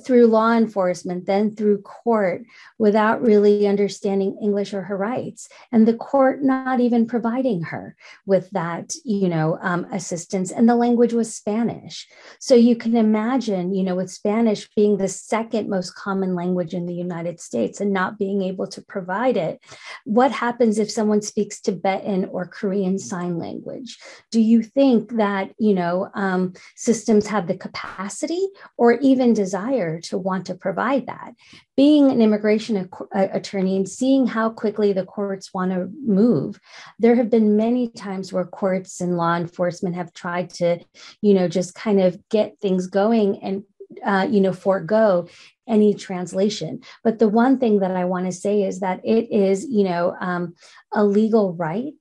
through law enforcement, then through court, without really understanding English or her rights, and the court not even providing her with that, you know, assistance. And the language was Spanish. So you can imagine, you know, with Spanish being the second most common language in the United States and not being able to provide it, what happens if someone speaks Tibetan or Korean Sign Language? Do you think that, you know, systems have the capacity or even desire to want to provide that? Being an immigration attorney and seeing how quickly the courts want to move, there have been many times where courts and law enforcement have tried to, you know, just kind of get things going and, you know, forego any translation. But the one thing that I want to say is that it is, you know, a legal right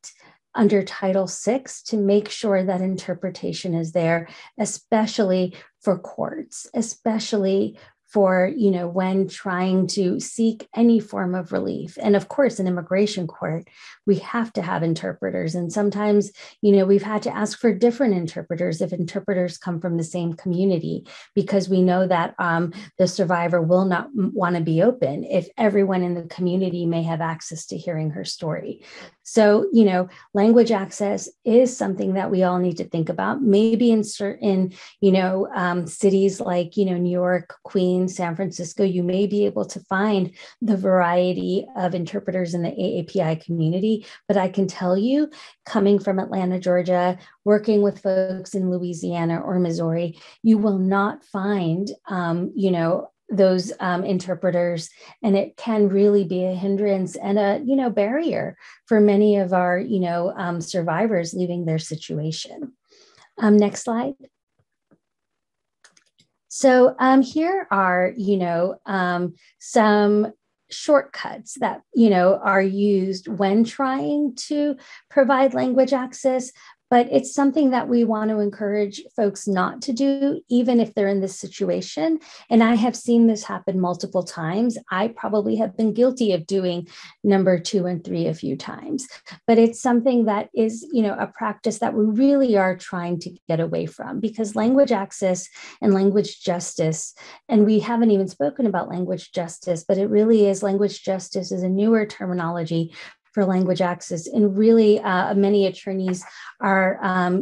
under Title VI to make sure that interpretation is there, especially for courts, especially for, you know, when trying to seek any form of relief. And of course, in immigration court, we have to have interpreters. And sometimes, you know, we've had to ask for different interpreters if interpreters come from the same community, because we know that the survivor will not want to be open if everyone in the community may have access to hearing her story. So, you know, language access is something that we all need to think about. Maybe in certain, you know, cities like, you know, New York, Queens, San Francisco, you may be able to find the variety of interpreters in the AAPI community, but I can tell you, coming from Atlanta, Georgia, working with folks in Louisiana or Missouri, you will not find, you know, those interpreters, and it can really be a hindrance and a, you know, barrier for many of our, you know, survivors leaving their situation. Next slide. So here are, you know, some shortcuts that, you know, are used when trying to provide language access, but it's something that we want to encourage folks not to do, even if they're in this situation. And I have seen this happen multiple times. I probably have been guilty of doing number 2 and 3 a few times, but it's something that is, you know, a practice that we really are trying to get away from, because language access and language justice, and we haven't even spoken about language justice, but it really is, language justice is a newer terminology for language access. And really many attorneys are,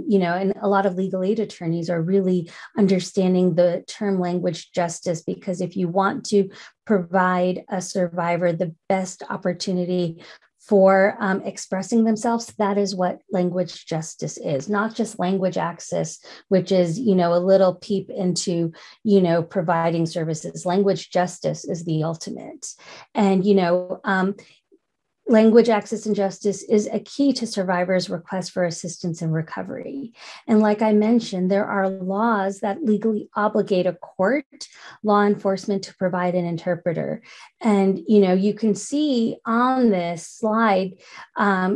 you know, and a lot of legal aid attorneys are really understanding the term language justice, because if you want to provide a survivor the best opportunity for expressing themselves, that is what language justice is, not just language access, which is, you know, a little peep into, you know, providing services. Language justice is the ultimate. And, you know, language access and justice is a key to survivors' requests for assistance in recovery. And like I mentioned, there are laws that legally obligate a court, law enforcement to provide an interpreter. And, you know, you can see on this slide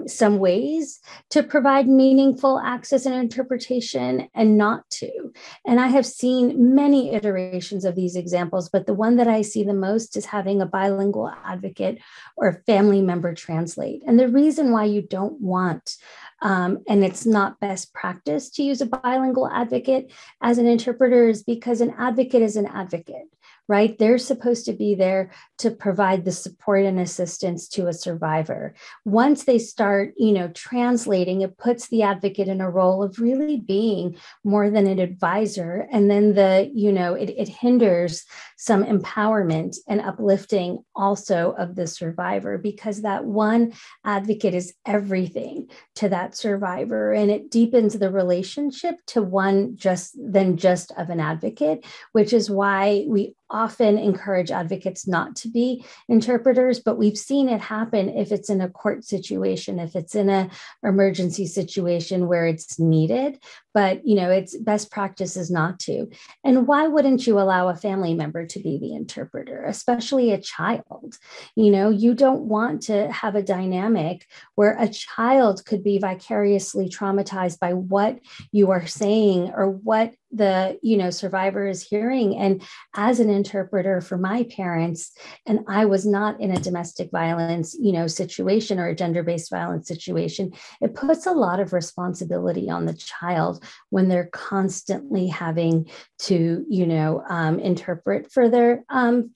some ways to provide meaningful access and interpretation and not to. And I have seen many iterations of these examples, but the one that I see the most is having a bilingual advocate or family member translate. And the reason why you don't want, and it's not best practice to use a bilingual advocate as an interpreter, is because an advocate is an advocate, right? They're supposed to be there to provide the support and assistance to a survivor. Once they start, you know, translating, it puts the advocate in a role of really being more than an advisor. And then the, you know, it hinders some empowerment and uplifting also of the survivor, because that one advocate is everything to that survivor. And it deepens the relationship to one than just of an advocate, which is why we often encourage advocates not to be interpreters, but we've seen it happen if it's in a court situation, if it's in an emergency situation where it's needed, but you know, it's best practice is not to. And why wouldn't you allow a family member to be the interpreter, especially a child? You know, you don't want to have a dynamic where a child could be vicariously traumatized by what you are saying or what the, you know, survivor is hearing. And as an interpreter for my parents, and I was not in a domestic violence, you know, situation or a gender-based violence situation, it puts a lot of responsibility on the child when they're constantly having to, you know, interpret for their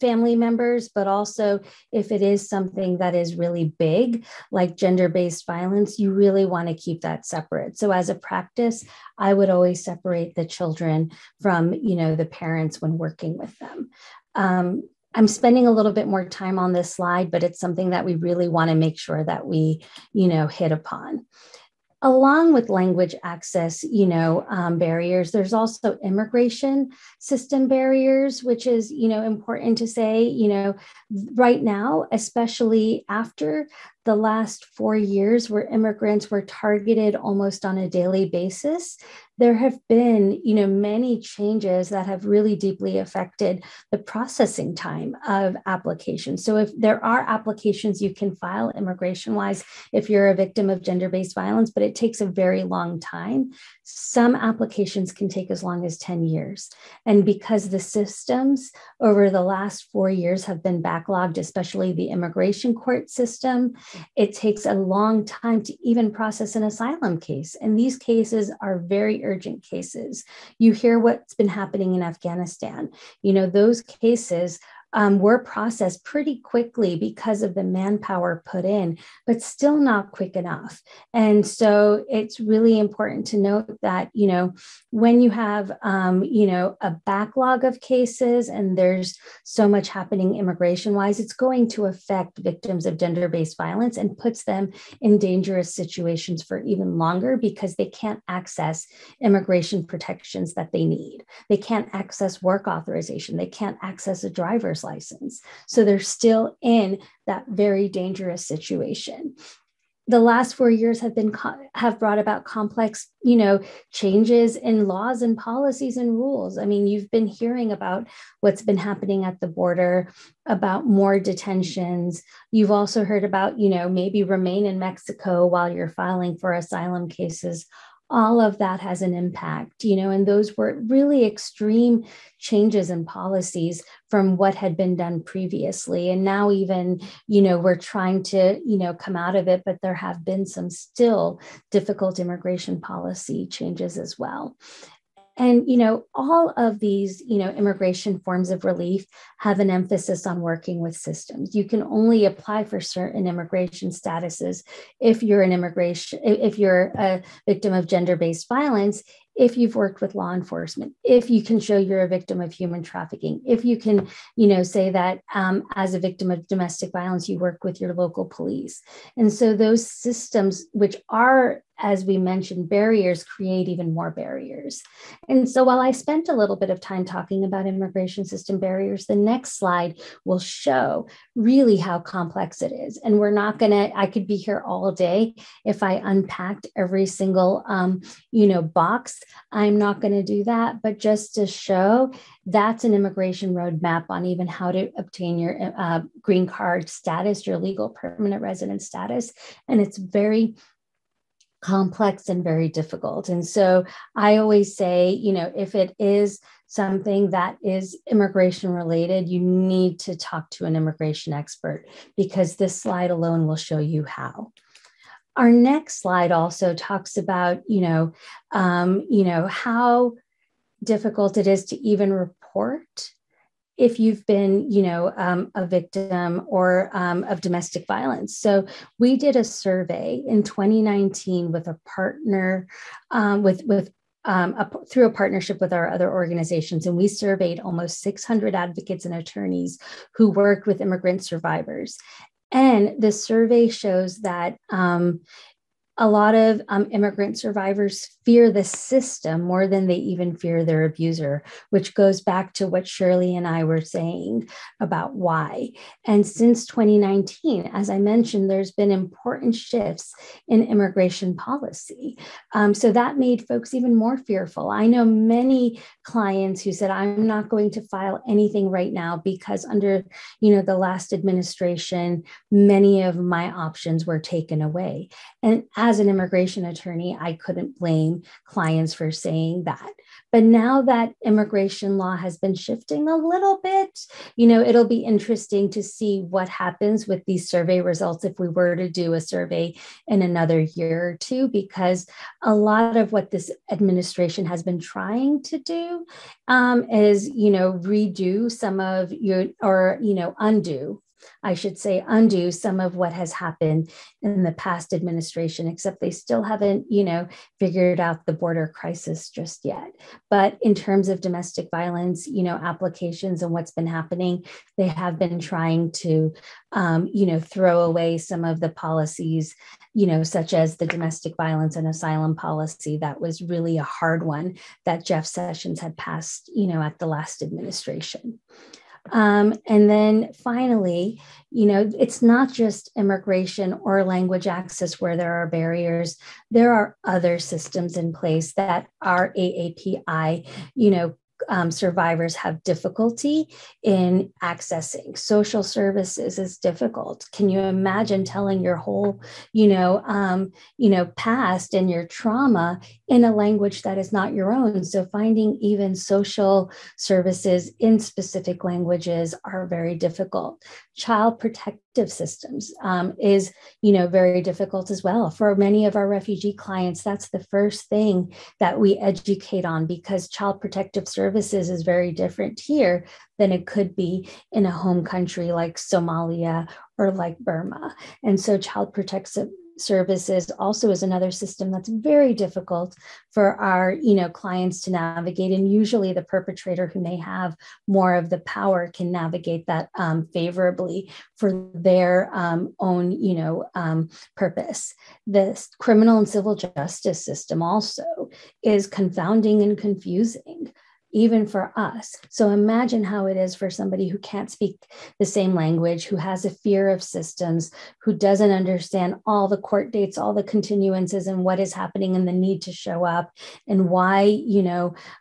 family members. But also if it is something that is really big, like gender-based violence, you really want to keep that separate. So as a practice, I would always separate the children from, you know, the parents when working with them. I'm spending a little bit more time on this slide, but it's something that we really want to make sure that we, you know, hit upon. Along with language access, you know, barriers, there's also immigration system barriers, which is, you know, important to say, you know, right now, especially after the last 4 years where immigrants were targeted almost on a daily basis, there have been, you know, many changes that have really deeply affected the processing time of applications. So if there are applications you can file immigration-wise if you're a victim of gender-based violence, but it takes a very long time. Some applications can take as long as 10 years. And because the systems over the last 4 years have been backlogged, especially the immigration court system, it takes a long time to even process an asylum case. And these cases are very urgent cases. You hear what's been happening in Afghanistan. You know, those cases were processed pretty quickly because of the manpower put in, but still not quick enough. And so it's really important to note that, you know, when you have, you know, a backlog of cases and there's so much happening immigration-wise, it's going to affect victims of gender-based violence and puts them in dangerous situations for even longer because they can't access immigration protections that they need. They can't access work authorization. They can't access a driver's license. So they're still in that very dangerous situation. The last 4 years have brought about complex, you know, changes in laws and policies and rules. I mean, you've been hearing about what's been happening at the border, about more detentions. You've also heard about, you know, maybe remain in Mexico while you're filing for asylum cases. All of that has an impact, you know, and those were really extreme changes in policies from what had been done previously. And now even, you know, we're trying to, you know, come out of it, but there have been some still difficult immigration policy changes as well. And, you know, all of these, you know, immigration forms of relief have an emphasis on working with systems. You can only apply for certain immigration statuses if you're a victim of gender-based violence, if you've worked with law enforcement, if you can show you're a victim of human trafficking, if you can, you know, say that as a victim of domestic violence, you work with your local police. And so those systems, which are, as we mentioned, barriers, create even more barriers. And so while I spent a little bit of time talking about immigration system barriers, the next slide will show really how complex it is. And we're not gonna, I could be here all day if I unpacked every single, you know, box. I'm not going to do that, but just to show that's an immigration roadmap on even how to obtain your green card status, your legal permanent resident status. And it's very complex and very difficult. And so I always say, you know, if it is something that is immigration related, you need to talk to an immigration expert because this slide alone will show you how. Our next slide also talks about, you know, how difficult it is to even report if you've been, a victim or of domestic violence. So we did a survey in 2019 with a partner, through a partnership with our other organizations. And we surveyed almost 600 advocates and attorneys who worked with immigrant survivors. And the survey shows that a lot of immigrant survivors fear the system more than they even fear their abuser, which goes back to what Shirley and I were saying about why. And since 2019, as I mentioned, there's been important shifts in immigration policy. So that made folks even more fearful. I know many clients who said, I'm not going to file anything right now because under the last administration, many of my options were taken away. And as an immigration attorney, I couldn't blame clients for saying that. But now that immigration law has been shifting a little bit, it'll be interesting to see what happens with these survey results if we were to do a survey in another year or two, because a lot of what this administration has been trying to do is, redo some of your, or, undo. I should say undo some of what has happened in the past administration, except they still haven't, figured out the border crisis just yet. But in terms of domestic violence, applications and what's been happening, they have been trying to, throw away some of the policies, such as the domestic violence and asylum policy that was really a hard one that Jeff Sessions had passed, at the last administration. And then finally, it's not just immigration or language access where there are barriers. There are other systems in place that our AAPI, survivors have difficulty in accessing. Social services is difficult. Can you imagine telling your whole, past and your trauma in a language that is not your own? So finding even social services in specific languages are very difficult. Child protective systems is, very difficult as well. For many of our refugee clients, that's the first thing that we educate on, because child protective services is very different here than it could be in a home country like Somalia or like Burma. And so child protective services also is another system that's very difficult for our, clients to navigate. And usually the perpetrator who may have more of the power can navigate that favorably for their own, purpose. The criminal and civil justice system also is confounding and confusing, even for us. So imagine how it is for somebody who can't speak the same language, who has a fear of systems, who doesn't understand all the court dates, all the continuances, and what is happening, and the need to show up, and why,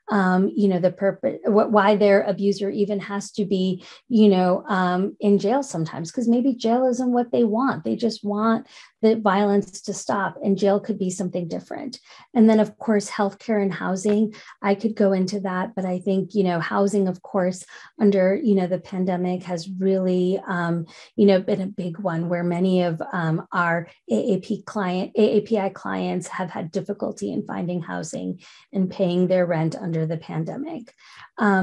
why their abuser even has to be, in jail sometimes, because maybe jail isn't what they want. They just want the violence to stop, and jail could be something different. And then, of course, healthcare and housing. I could go into that, but I think, housing, of course, under, the pandemic has really, been a big one where many of our AAPI clients have had difficulty in finding housing and paying their rent under the pandemic.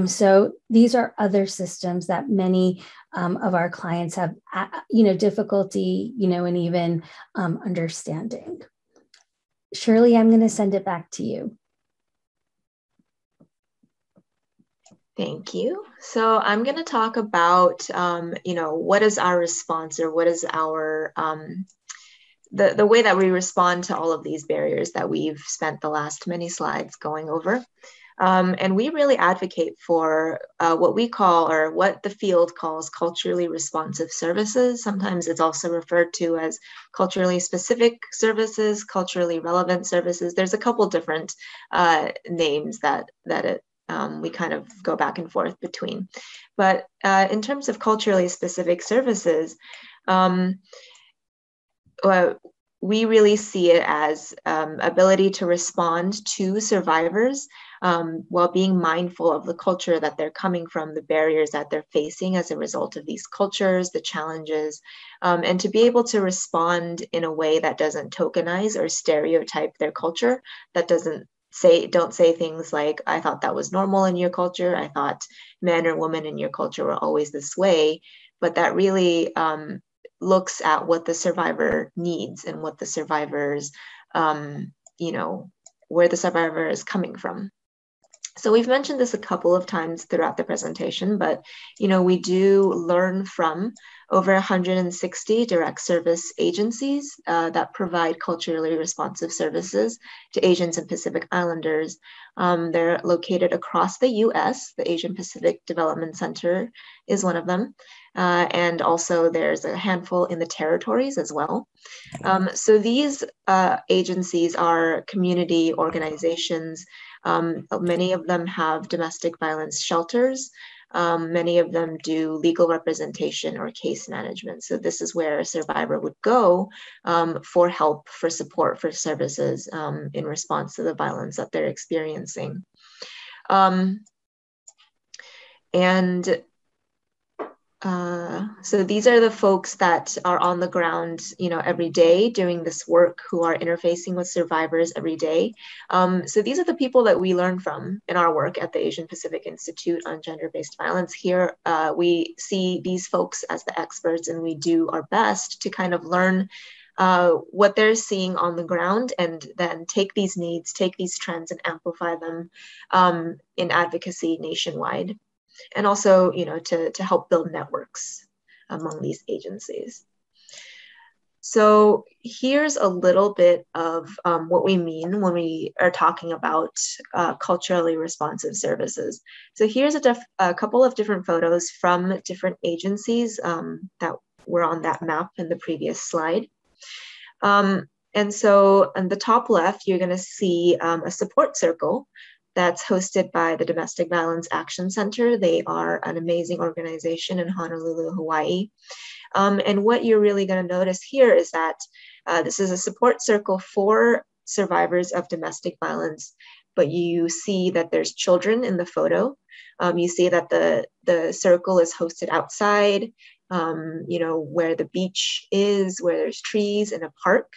So these are other systems that many of our clients have, difficulty, and even understanding. Shirley, I'm going to send it back to you. Thank you. So I'm going to talk about, what is our response, or what is our, the way that we respond to all of these barriers that we've spent the last many slides going over. And we really advocate for what we call, or what the field calls, culturally responsive services. Sometimes it's also referred to as culturally specific services, culturally relevant services. There's a couple different names that it, we kind of go back and forth between. But in terms of culturally specific services, we really see it as ability to respond to survivors while being mindful of the culture that they're coming from, the barriers that they're facing as a result of these cultures, the challenges, and to be able to respond in a way that doesn't tokenize or stereotype their culture, that doesn't don't say things like, I thought that was normal in your culture. I thought men or women in your culture were always this way. But that really looks at what the survivor needs and what the survivor's, where the survivor is coming from. So we've mentioned this a couple of times throughout the presentation, but, we do learn from over 160 direct service agencies that provide culturally responsive services to Asians and Pacific Islanders. They're located across the US. The Asian Pacific Development Center is one of them. And also there's a handful in the territories as well. So these agencies are community organizations. Many of them have domestic violence shelters. Many of them do legal representation or case management. So this is where a survivor would go for help, for support, for services in response to the violence that they're experiencing. So these are the folks that are on the ground, every day doing this work, who are interfacing with survivors every day. So these are the people that we learn from in our work at the Asian Pacific Institute on Gender-Based Violence. Here, we see these folks as the experts, and we do our best to kind of learn what they're seeing on the ground, and then take these needs, take these trends, and amplify them in advocacy nationwide. And also, to help build networks among these agencies. So here's a little bit of what we mean when we are talking about culturally responsive services. So here's a couple of different photos from different agencies that were on that map in the previous slide. And so on the top left, you're gonna see a support circle that's hosted by the Domestic Violence Action Center. They are an amazing organization in Honolulu, Hawaii. And what you're really gonna notice here is that this is a support circle for survivors of domestic violence, but you see that there's children in the photo. You see that the circle is hosted outside, where the beach is, where there's trees in a park.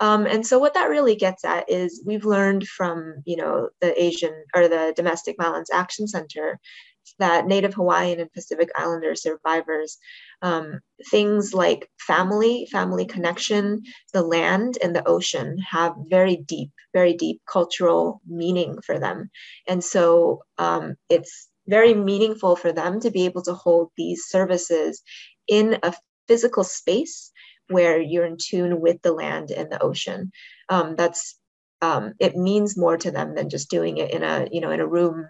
And so what that really gets at is we've learned from, the Domestic Violence Action Center that Native Hawaiian and Pacific Islander survivors, things like family connection, the land and the ocean have very deep cultural meaning for them. And so it's very meaningful for them to be able to hold these services in a physical space where you're in tune with the land and the ocean. It means more to them than just doing it in a, in a room,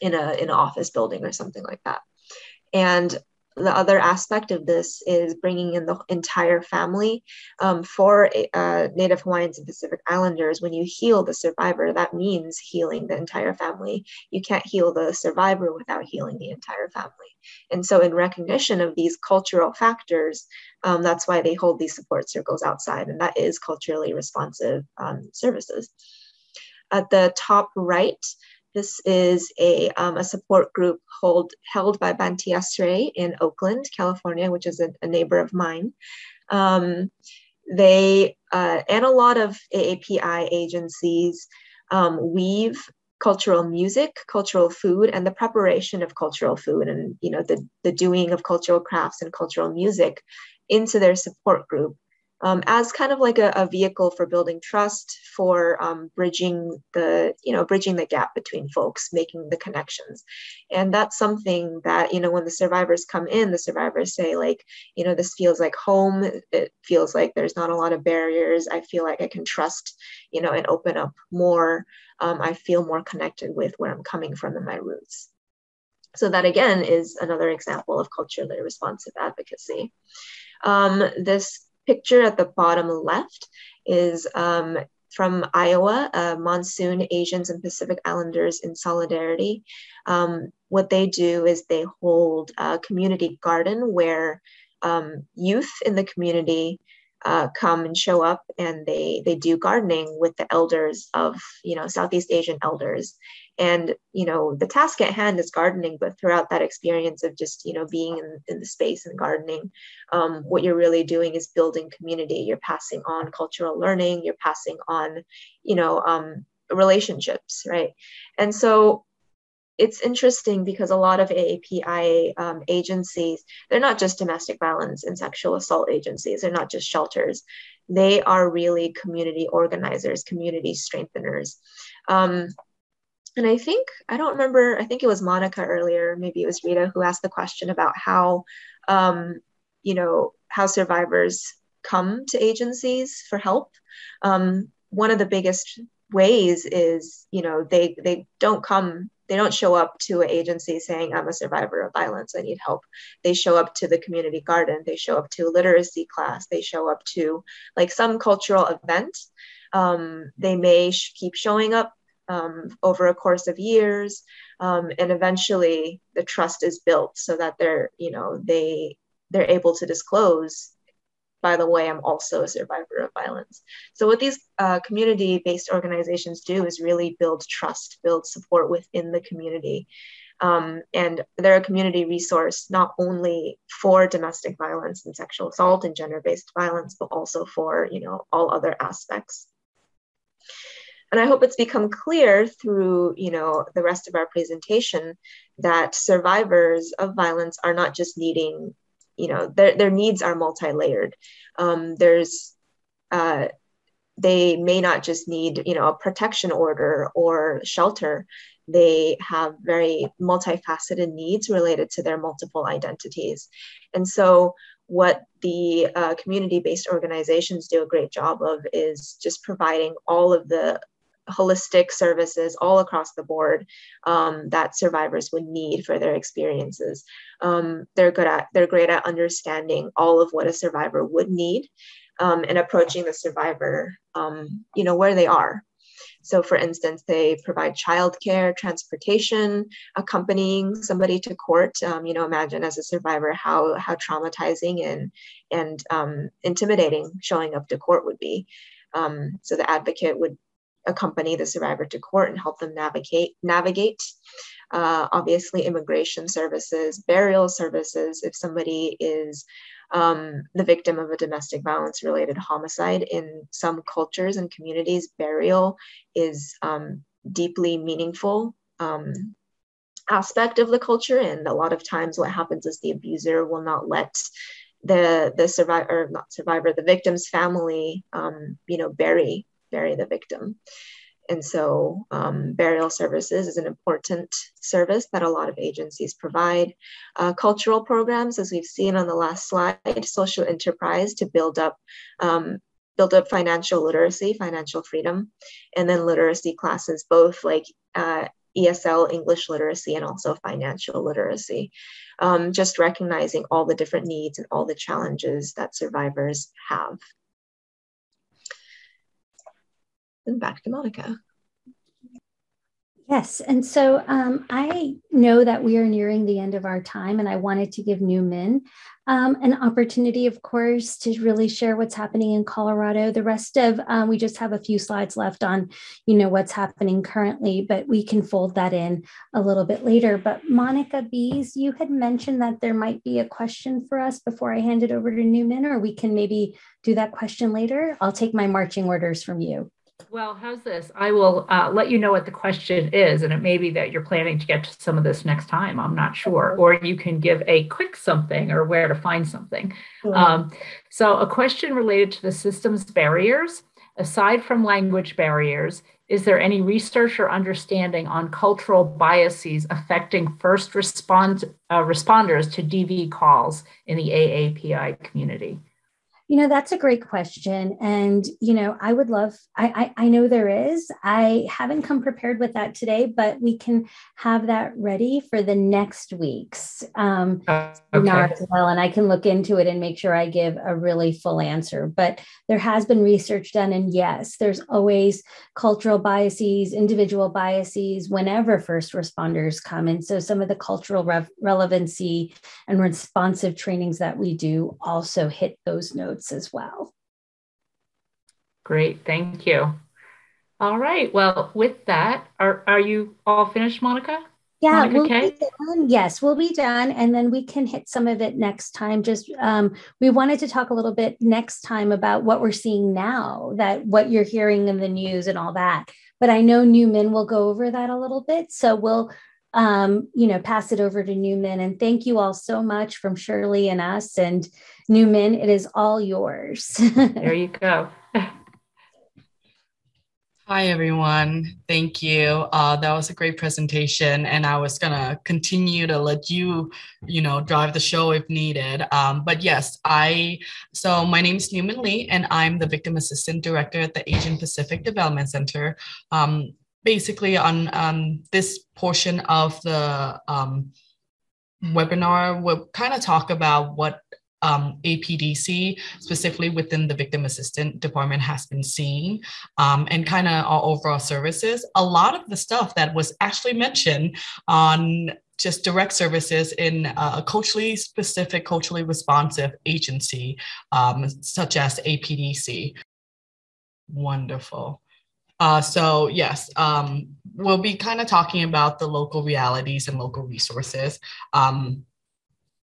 in an office building or something like that. And the other aspect of this is bringing in the entire family. For Native Hawaiians and Pacific Islanders, when you heal the survivor, that means healing the entire family. You can't heal the survivor without healing the entire family. And so in recognition of these cultural factors, that's why they hold these support circles outside, and that is culturally responsive services. At the top right, this is a support group held by Bantiestre in Oakland, California, which is a neighbor of mine. They and a lot of AAPI agencies weave cultural music, cultural food, and the preparation of cultural food, and the doing of cultural crafts and cultural music into their support group. As kind of like a vehicle for building trust, for bridging the gap between folks, making the connections. And that's something that, when the survivors come in, the survivors say, like, this feels like home. It feels like there's not a lot of barriers. I feel like I can trust, and open up more. I feel more connected with where I'm coming from and my roots. So that again is another example of culturally responsive advocacy. This picture at the bottom left is from Iowa, Monsoon Asians and Pacific Islanders in Solidarity. What they do is they hold a community garden where youth in the community come and show up, and they do gardening with the elders of, Southeast Asian elders. And, the task at hand is gardening, but throughout that experience of just, being in the space and gardening, what you're really doing is building community. You're passing on cultural learning, you're passing on, relationships, right? And so it's interesting because a lot of AAPI agencies, they're not just domestic violence and sexual assault agencies, they're not just shelters. They are really community organizers, community strengtheners. And I think, I don't remember, I think it was Monica earlier, maybe it was Rita, who asked the question about how, you know, how survivors come to agencies for help. One of the biggest ways is, you know, they don't show up to an agency saying, I'm a survivor of violence, I need help. They show up to the community garden, they show up to literacy class, they show up to like some cultural event. They may keep showing up over a course of years. And eventually the trust is built so that they're, you know, they're able to disclose, by the way, I'm also a survivor of violence. So what these community-based organizations do is really build trust, build support within the community. And they're a community resource, not only for domestic violence and sexual assault and gender-based violence, but also for, you know, all other aspects. And I hope it's become clear through, you know, the rest of our presentation that survivors of violence are not just needing, you know, their needs are multi-layered. They may not just need, you know, a protection order or shelter. They have very multifaceted needs related to their multiple identities. And so what the community-based organizations do a great job of is just providing all of the holistic services all across the board that survivors would need for their experiences. They're great at understanding all of what a survivor would need and approaching the survivor, you know, where they are. So for instance, they provide childcare, transportation, accompanying somebody to court. You know, imagine as a survivor how traumatizing and intimidating showing up to court would be. So the advocate would accompany the survivor to court and help them navigate. Obviously, immigration services, burial services, if somebody is the victim of a domestic violence related homicide. In some cultures and communities, burial is deeply meaningful aspect of the culture. And a lot of times what happens is the abuser will not let the victim's family, you know, bury the victim. And so burial services is an important service that a lot of agencies provide. Cultural programs, as we've seen on the last slide, social enterprise to build up financial literacy, financial freedom, and then literacy classes, both like ESL, English literacy, and also financial literacy. Just recognizing all the different needs and all the challenges that survivors have. And back to Monica. Yes, and so I know that we are nearing the end of our time, and I wanted to give Newman an opportunity, of course, to really share what's happening in Colorado. The rest of, we just have a few slides left on, you know, what's happening currently, but we can fold that in a little bit later. But Monica Bees, you had mentioned that there might be a question for us before I hand it over to Newman, or we can maybe do that question later. I'll take my marching orders from you. Well, how's this? I will let you know what the question is, and it may be that you're planning to get to some of this next time. I'm not sure. Or you can give a quick something or where to find something. So a question related to the systems barriers. Aside from language barriers, is there any research or understanding on cultural biases affecting first responders to DV calls in the AAPI community? You know, that's a great question. And, you know, I would love, I know there is. I haven't come prepared with that today, but we can have that ready for the next week's webinar as well. And I can look into it and make sure I give a really full answer. But there has been research done. And yes, there's always cultural biases, individual biases, whenever first responders come. And so some of the cultural relevancy and responsive trainings that we do also hit those notes as well. Great, thank you. All right, well, with that, are you all finished, Monica? Yeah, we'll be done, and then we can hit some of it next time. Just we wanted to talk a little bit next time about what we're seeing now, that what you're hearing in the news and all that. but I know Newman will go over that a little bit. So we'll, pass it over to Newman, and thank you all so much from Shirley and us, and Newman, it is all yours. There you go. Hi, everyone. Thank you. That was a great presentation, and I was going to continue to let you, drive the show if needed. But yes, so my name is Newman Lee, and I'm the Victim Assistant Director at the Asian Pacific Development Center. Basically, on this portion of the webinar, we'll kind of talk about what APDC, specifically within the Victim Assistant Department, has been seeing, and kind of our overall services. A lot of the stuff that was actually mentioned on just direct services in a culturally specific, culturally responsive agency, such as APDC. Wonderful. So yes, we'll be kind of talking about the local realities and local resources,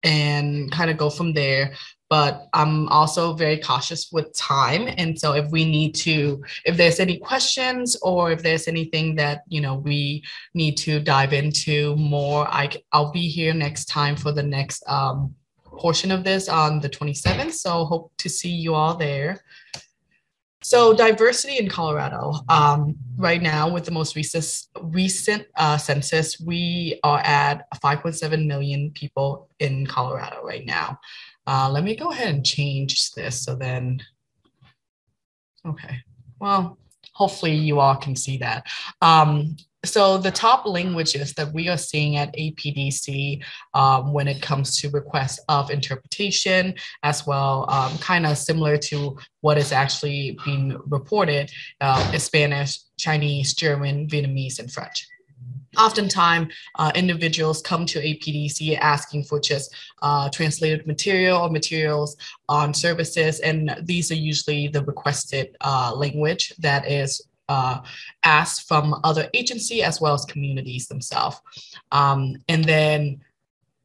and kind of go from there. But I'm also very cautious with time. And so if we need to, if there's any questions or if there's anything that, we need to dive into more, I'll be here next time for the next portion of this on the 27th. So hope to see you all there. So diversity in Colorado, right now with the most recent census, we are at 5.7 million people in Colorado right now. Let me go ahead and change this so then, okay, well, hopefully you all can see that. So the top languages that we are seeing at APDC when it comes to requests of interpretation, as well, kind of similar to what is actually being reported, is Spanish, Chinese, German, Vietnamese, and French. Oftentimes, individuals come to APDC asking for just translated material or materials on services, and these are usually the requested language that is asked from other agency as well as communities themselves. And then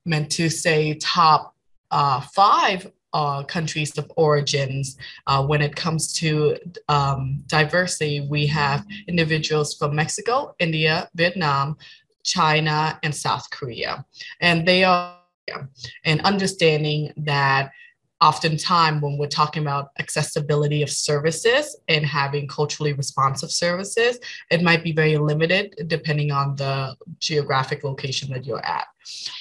meant to say top 5 countries of origins. When it comes to diversity, we have individuals from Mexico, India, Vietnam, China, and South Korea. And they are, and understanding that oftentimes when we're talking about accessibility of services and having culturally responsive services, it might be very limited depending on the geographic location that you're at.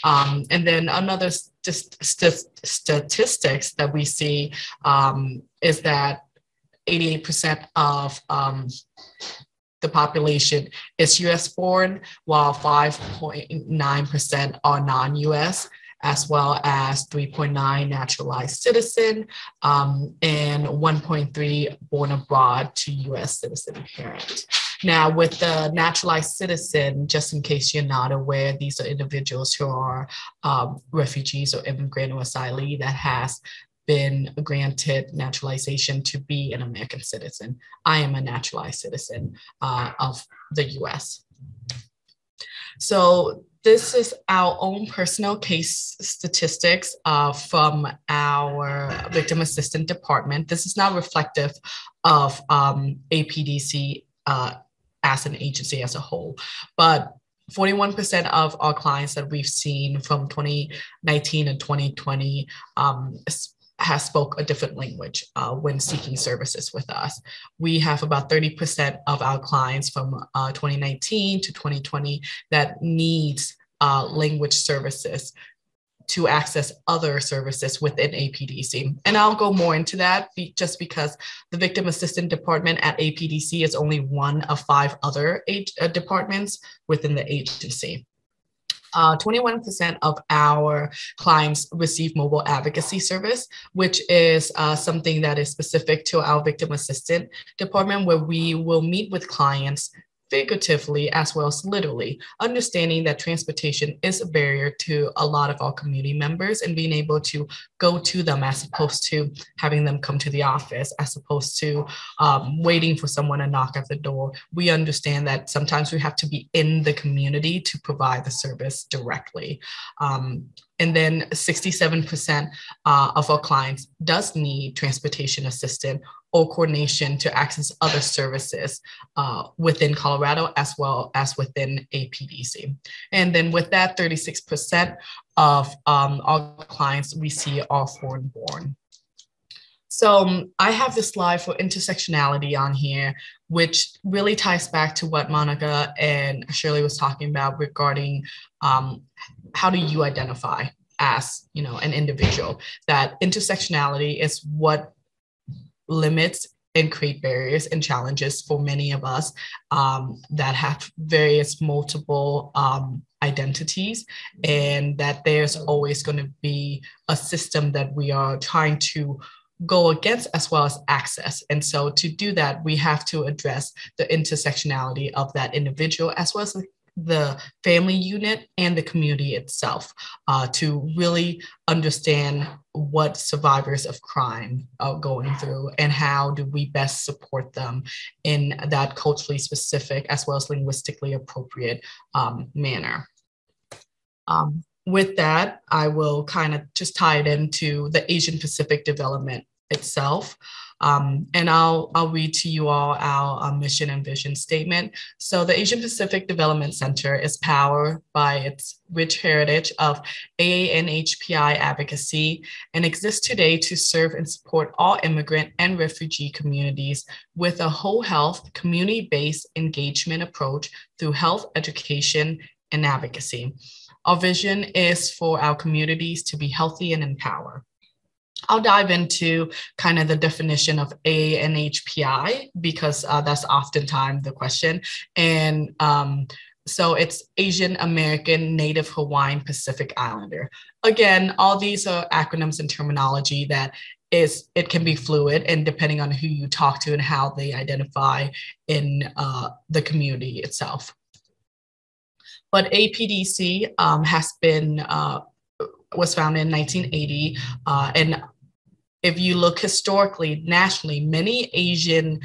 And then another statistics that we see is that 88% of the population is US born, while 5.9% are non-US, as well as 3.9 naturalized citizen, and 1.3 born abroad to US citizen parent. Now with the naturalized citizen, just in case you're not aware, these are individuals who are refugees or immigrant or asylee that has been granted naturalization to be an American citizen. I am a naturalized citizen of the US. So this is our own personal case statistics from our Victim Assistant Department. This is not reflective of APDC as an agency as a whole, but 41% of our clients that we've seen from 2019 and 2020 has spoke a different language when seeking services with us. We have about 30% of our clients from 2019 to 2020 that needs language services to access other services within APDC. And I'll go more into that just because the Victim Assistant Department at APDC is only one of 5 other departments within the agency. 21% of our clients receive mobile advocacy service, which is something that is specific to our Victim Assistant Department, where we will meet with clients figuratively as well as literally, understanding that transportation is a barrier to a lot of our community members, and being able to go to them as opposed to having them come to the office, as opposed to waiting for someone to knock at the door. We understand that sometimes we have to be in the community to provide the service directly. And then 67% of our clients does need transportation assistance or coordination to access other services within Colorado as well as within APDC. And then with that, 36% of all clients we see are foreign born. So I have this slide for intersectionality on here, which really ties back to what Monica and Shirley was talking about regarding how do you identify as, you know, an individual. That intersectionality is what limits and create barriers and challenges for many of us that have various multiple identities, and that there's always going to be a system that we are trying to go against as well as access. And so to do that, we have to address the intersectionality of that individual as well as the family unit and the community itself to really understand what survivors of crime are going through and how do we best support them in that culturally specific as well as linguistically appropriate manner. With that, I will kind of just tie it into the Asian Pacific development itself. And I'll read to you all our mission and vision statement. So the Asian Pacific Development Center is powered by its rich heritage of AANHPI advocacy and exists today to serve and support all immigrant and refugee communities with a whole health, community-based engagement approach through health, education, and advocacy. Our vision is for our communities to be healthy and empowered. I'll dive into kind of the definition of AANHPI because that's oftentimes the question. And so it's Asian American, Native Hawaiian, Pacific Islander. Again, all these are acronyms and terminology that it can be fluid and depending on who you talk to and how they identify in the community itself. But APDC was founded in 1980, and if you look historically, nationally, many Asian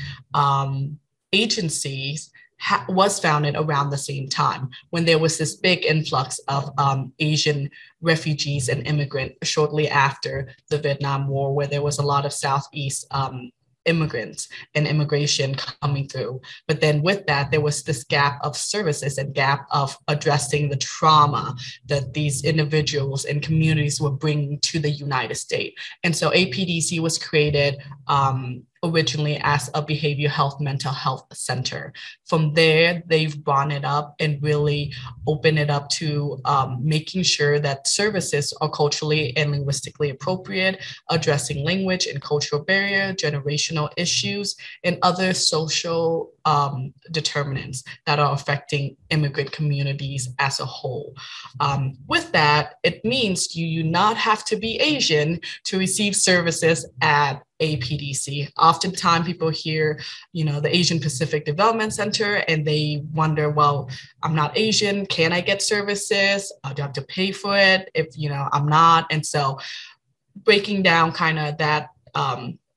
agencies was founded around the same time when there was this big influx of Asian refugees and immigrants shortly after the Vietnam War, where there was a lot of Southeast immigrants and immigration coming through. But then with that, there was this gap of services and gap of addressing the trauma that these individuals and communities were bringing to the United States. And so APDC was created originally as a behavioral health, mental health center. From there, they've brought it up and really opened it up to making sure that services are culturally and linguistically appropriate, addressing language and cultural barrier, generational issues, and other social determinants that are affecting immigrant communities as a whole. With that, it means you do not have to be Asian to receive services at APDC. Oftentimes people hear, you know, the Asian Pacific Development Center and they wonder, well, I'm not Asian, can I get services? Do I have to pay for it if, you know, I'm not? And so breaking down kind of that,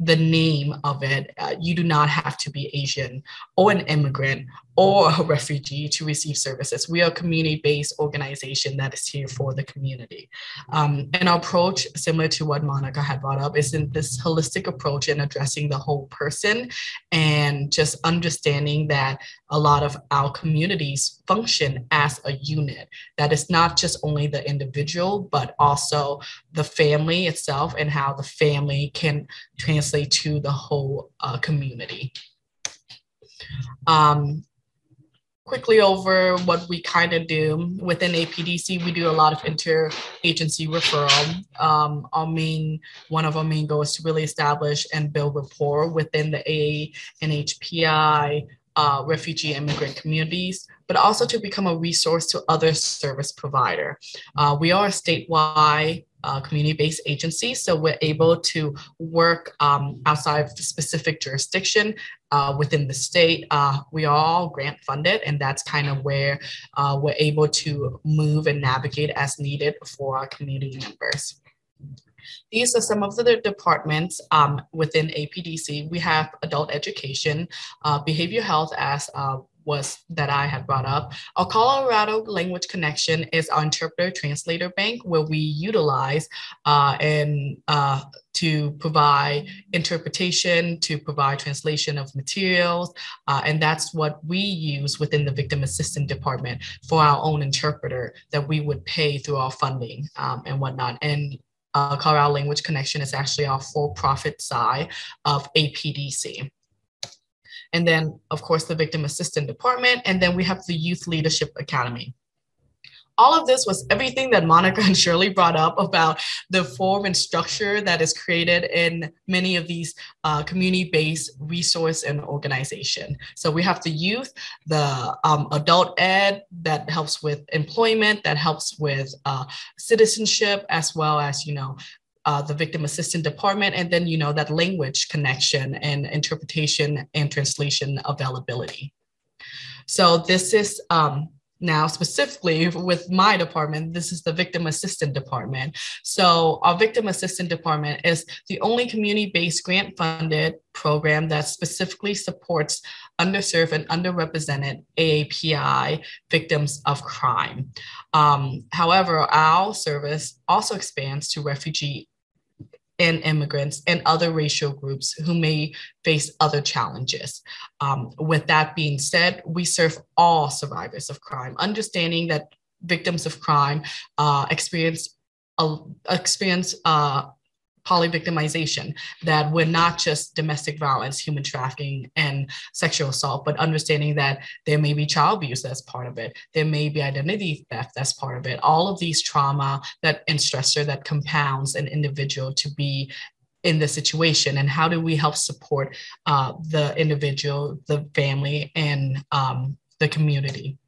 the name of it, you do not have to be Asian or an immigrant or a refugee to receive services. We are a community-based organization that is here for the community. And our approach, similar to what Monica had brought up, is in this holistic approach in addressing the whole person and just understanding that a lot of our communities function as a unit, that is not just only the individual, but also the family itself and how the family can translate to the whole community. Quickly over what we kind of do within APDC, we do a lot of interagency referral. One of our main goals is to really establish and build rapport within the AANHPI refugee immigrant communities, but also to become a resource to other service provider. We are a statewide community-based agency, so we're able to work outside of the specific jurisdiction within the state. We are all grant funded, and that's kind of where we're able to move and navigate as needed for our community members. These are some of the departments within APDC. We have adult education, behavioral health as that I had brought up. Our Colorado Language Connection is our interpreter translator bank where we utilize and to provide interpretation, to provide translation of materials. And that's what we use within the Victim Assistance Department for our own interpreter that we would pay through our funding and whatnot. And Colorado Language Connection is actually our for-profit side of APDC. And then, of course, the Victim Assistance Department, and then we have the Youth Leadership Academy. All of this was everything that Monica and Shirley brought up about the form and structure that is created in many of these community-based resource and organization. So we have the youth, the adult ed that helps with employment, that helps with citizenship, as well as, you know, the Victim Assistance Department, and then, you know, that language connection and interpretation and translation availability. So this is now specifically with my department, this is the Victim Assistance Department. So our Victim Assistance Department is the only community-based grant-funded program that specifically supports underserved and underrepresented AAPI victims of crime. However, our service also expands to refugee and immigrants and other racial groups who may face other challenges. With that being said, we serve all survivors of crime, understanding that victims of crime experience polyvictimization, that we're not just domestic violence, human trafficking, and sexual assault, but understanding that there may be child abuse that's part of it. There may be identity theft that's part of it. All of these trauma that and stressor that compounds an individual to be in the situation, and how do we help support the individual, the family, and the community.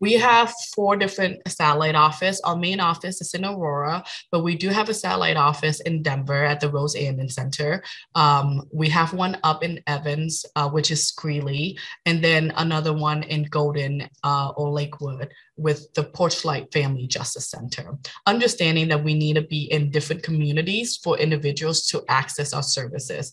We have 4 different satellite offices. Our main office is in Aurora, but we do have a satellite office in Denver at the Rose Amon Center. We have one up in Evans, which is Greeley, and then another one in Golden or Lakewood with the Porchlight Family Justice Center. Understanding that we need to be in different communities for individuals to access our services.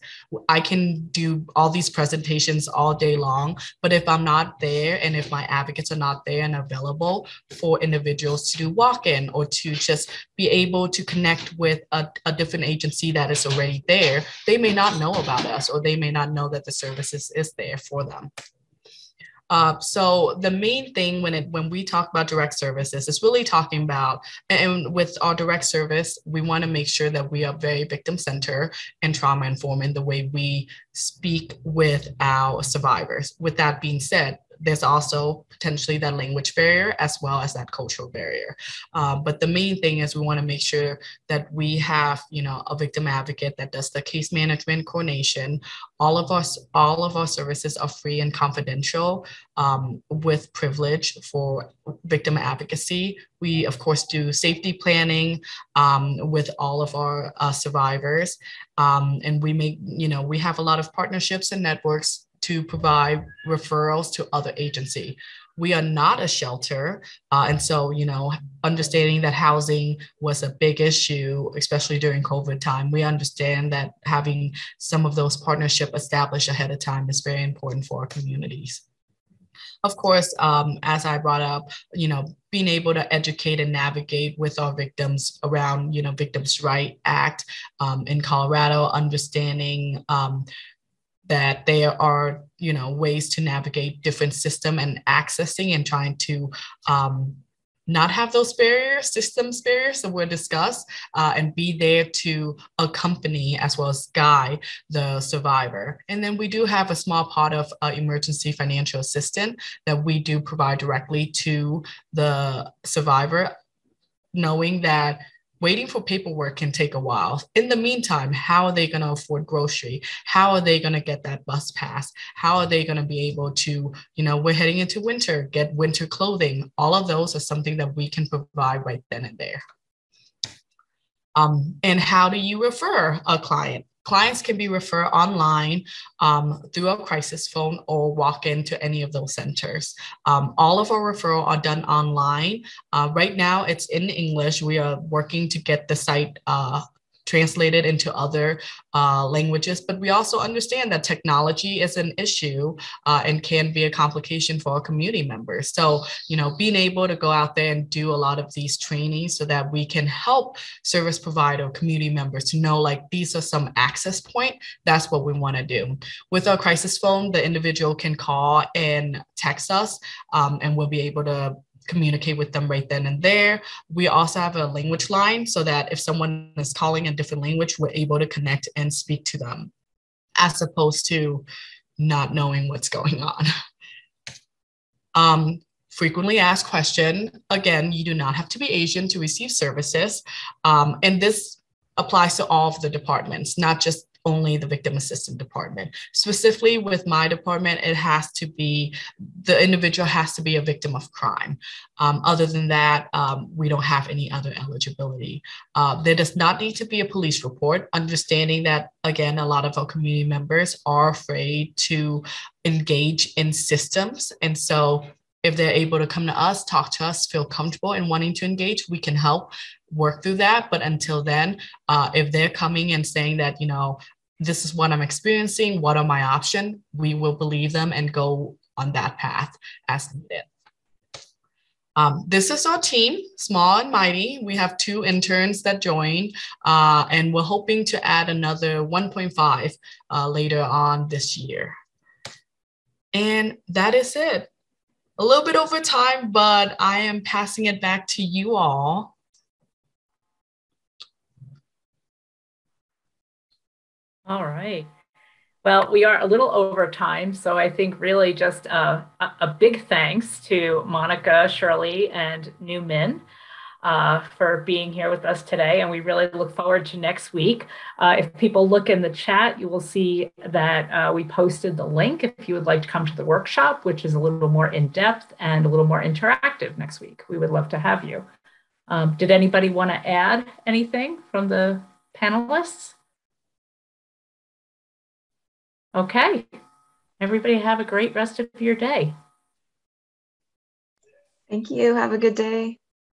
I can do all these presentations all day long, but if I'm not there and if my advocates are not there and available for individuals to do walk-in or to just be able to connect with a different agency that is already there, they may not know about us, or they may not know that the services is there for them. So the main thing when we talk about direct services is really talking about, and with our direct service, we want to make sure that we are very victim-centered and trauma-informed in the way we speak with our survivors. With that being said, there's also potentially that language barrier as well as that cultural barrier. But the main thing is we want to make sure that we have, you know, a victim advocate that does the case management coordination. All of our services are free and confidential with privilege for victim advocacy. We, of course, do safety planning with all of our survivors. And we make, you know, we have a lot of partnerships and networks to provide referrals to other agency. We are not a shelter. And so, you know, understanding that housing was a big issue, especially during COVID time, we understand that having some of those partnerships established ahead of time is very important for our communities. Of course, as I brought up, you know, being able to educate and navigate with our victims around, you know, Victims' Rights Act in Colorado, understanding that there are, you know, ways to navigate different systems and accessing and trying to not have those barriers, systems barriers that were discussed, and be there to accompany as well as guide the survivor. And then we do have a small part of emergency financial assistance that we do provide directly to the survivor, knowing that waiting for paperwork can take a while. In the meantime, how are they going to afford grocery? How are they going to get that bus pass? How are they going to be able to, you know, we're heading into winter, get winter clothing. All of those are something that we can provide right then and there. And how do you refer a client? Clients can be referred online through a crisis phone or walk into any of those centers. All of our referrals are done online. Right now, it's in English. We are working to get the site translated into other languages. But we also understand that technology is an issue and can be a complication for our community members. So, you know, being able to go out there and do a lot of these trainings so that we can help service provider community members to know, like, these are some access points. That's what we want to do. With our crisis phone, the individual can call and text us and we'll be able to communicate with them right then and there. We also have a language line so that if someone is calling a different language, we're able to connect and speak to them as opposed to not knowing what's going on. Frequently asked question. Again, you do not have to be Asian to receive services. And this applies to all of the departments, not just only the victim assistance department. Specifically with my department, it has to be, the individual has to be a victim of crime. Other than that, we don't have any other eligibility. There does not need to be a police report, understanding that, again, a lot of our community members are afraid to engage in systems. And so if they're able to come to us, talk to us, feel comfortable and wanting to engage, we can help work through that. But until then, if they're coming and saying that, you know, this is what I'm experiencing, what are my options, we will believe them and go on that path as needed. This is our team, small and mighty. We have 2 interns that joined, and we're hoping to add another 1.5 later on this year. And that is it. A little bit over time, but I am passing it back to you all. All right. Well, we are a little over time, so I think really just a big thanks to Monica, Shirley, and Newman for being here with us today, and we really look forward to next week. If people look in the chat, you will see that we posted the link if you would like to come to the workshop, which is a little more in-depth and a little more interactive next week. We would love to have you. Did anybody want to add anything from the panelists? Okay, everybody have a great rest of your day. Thank you, have a good day.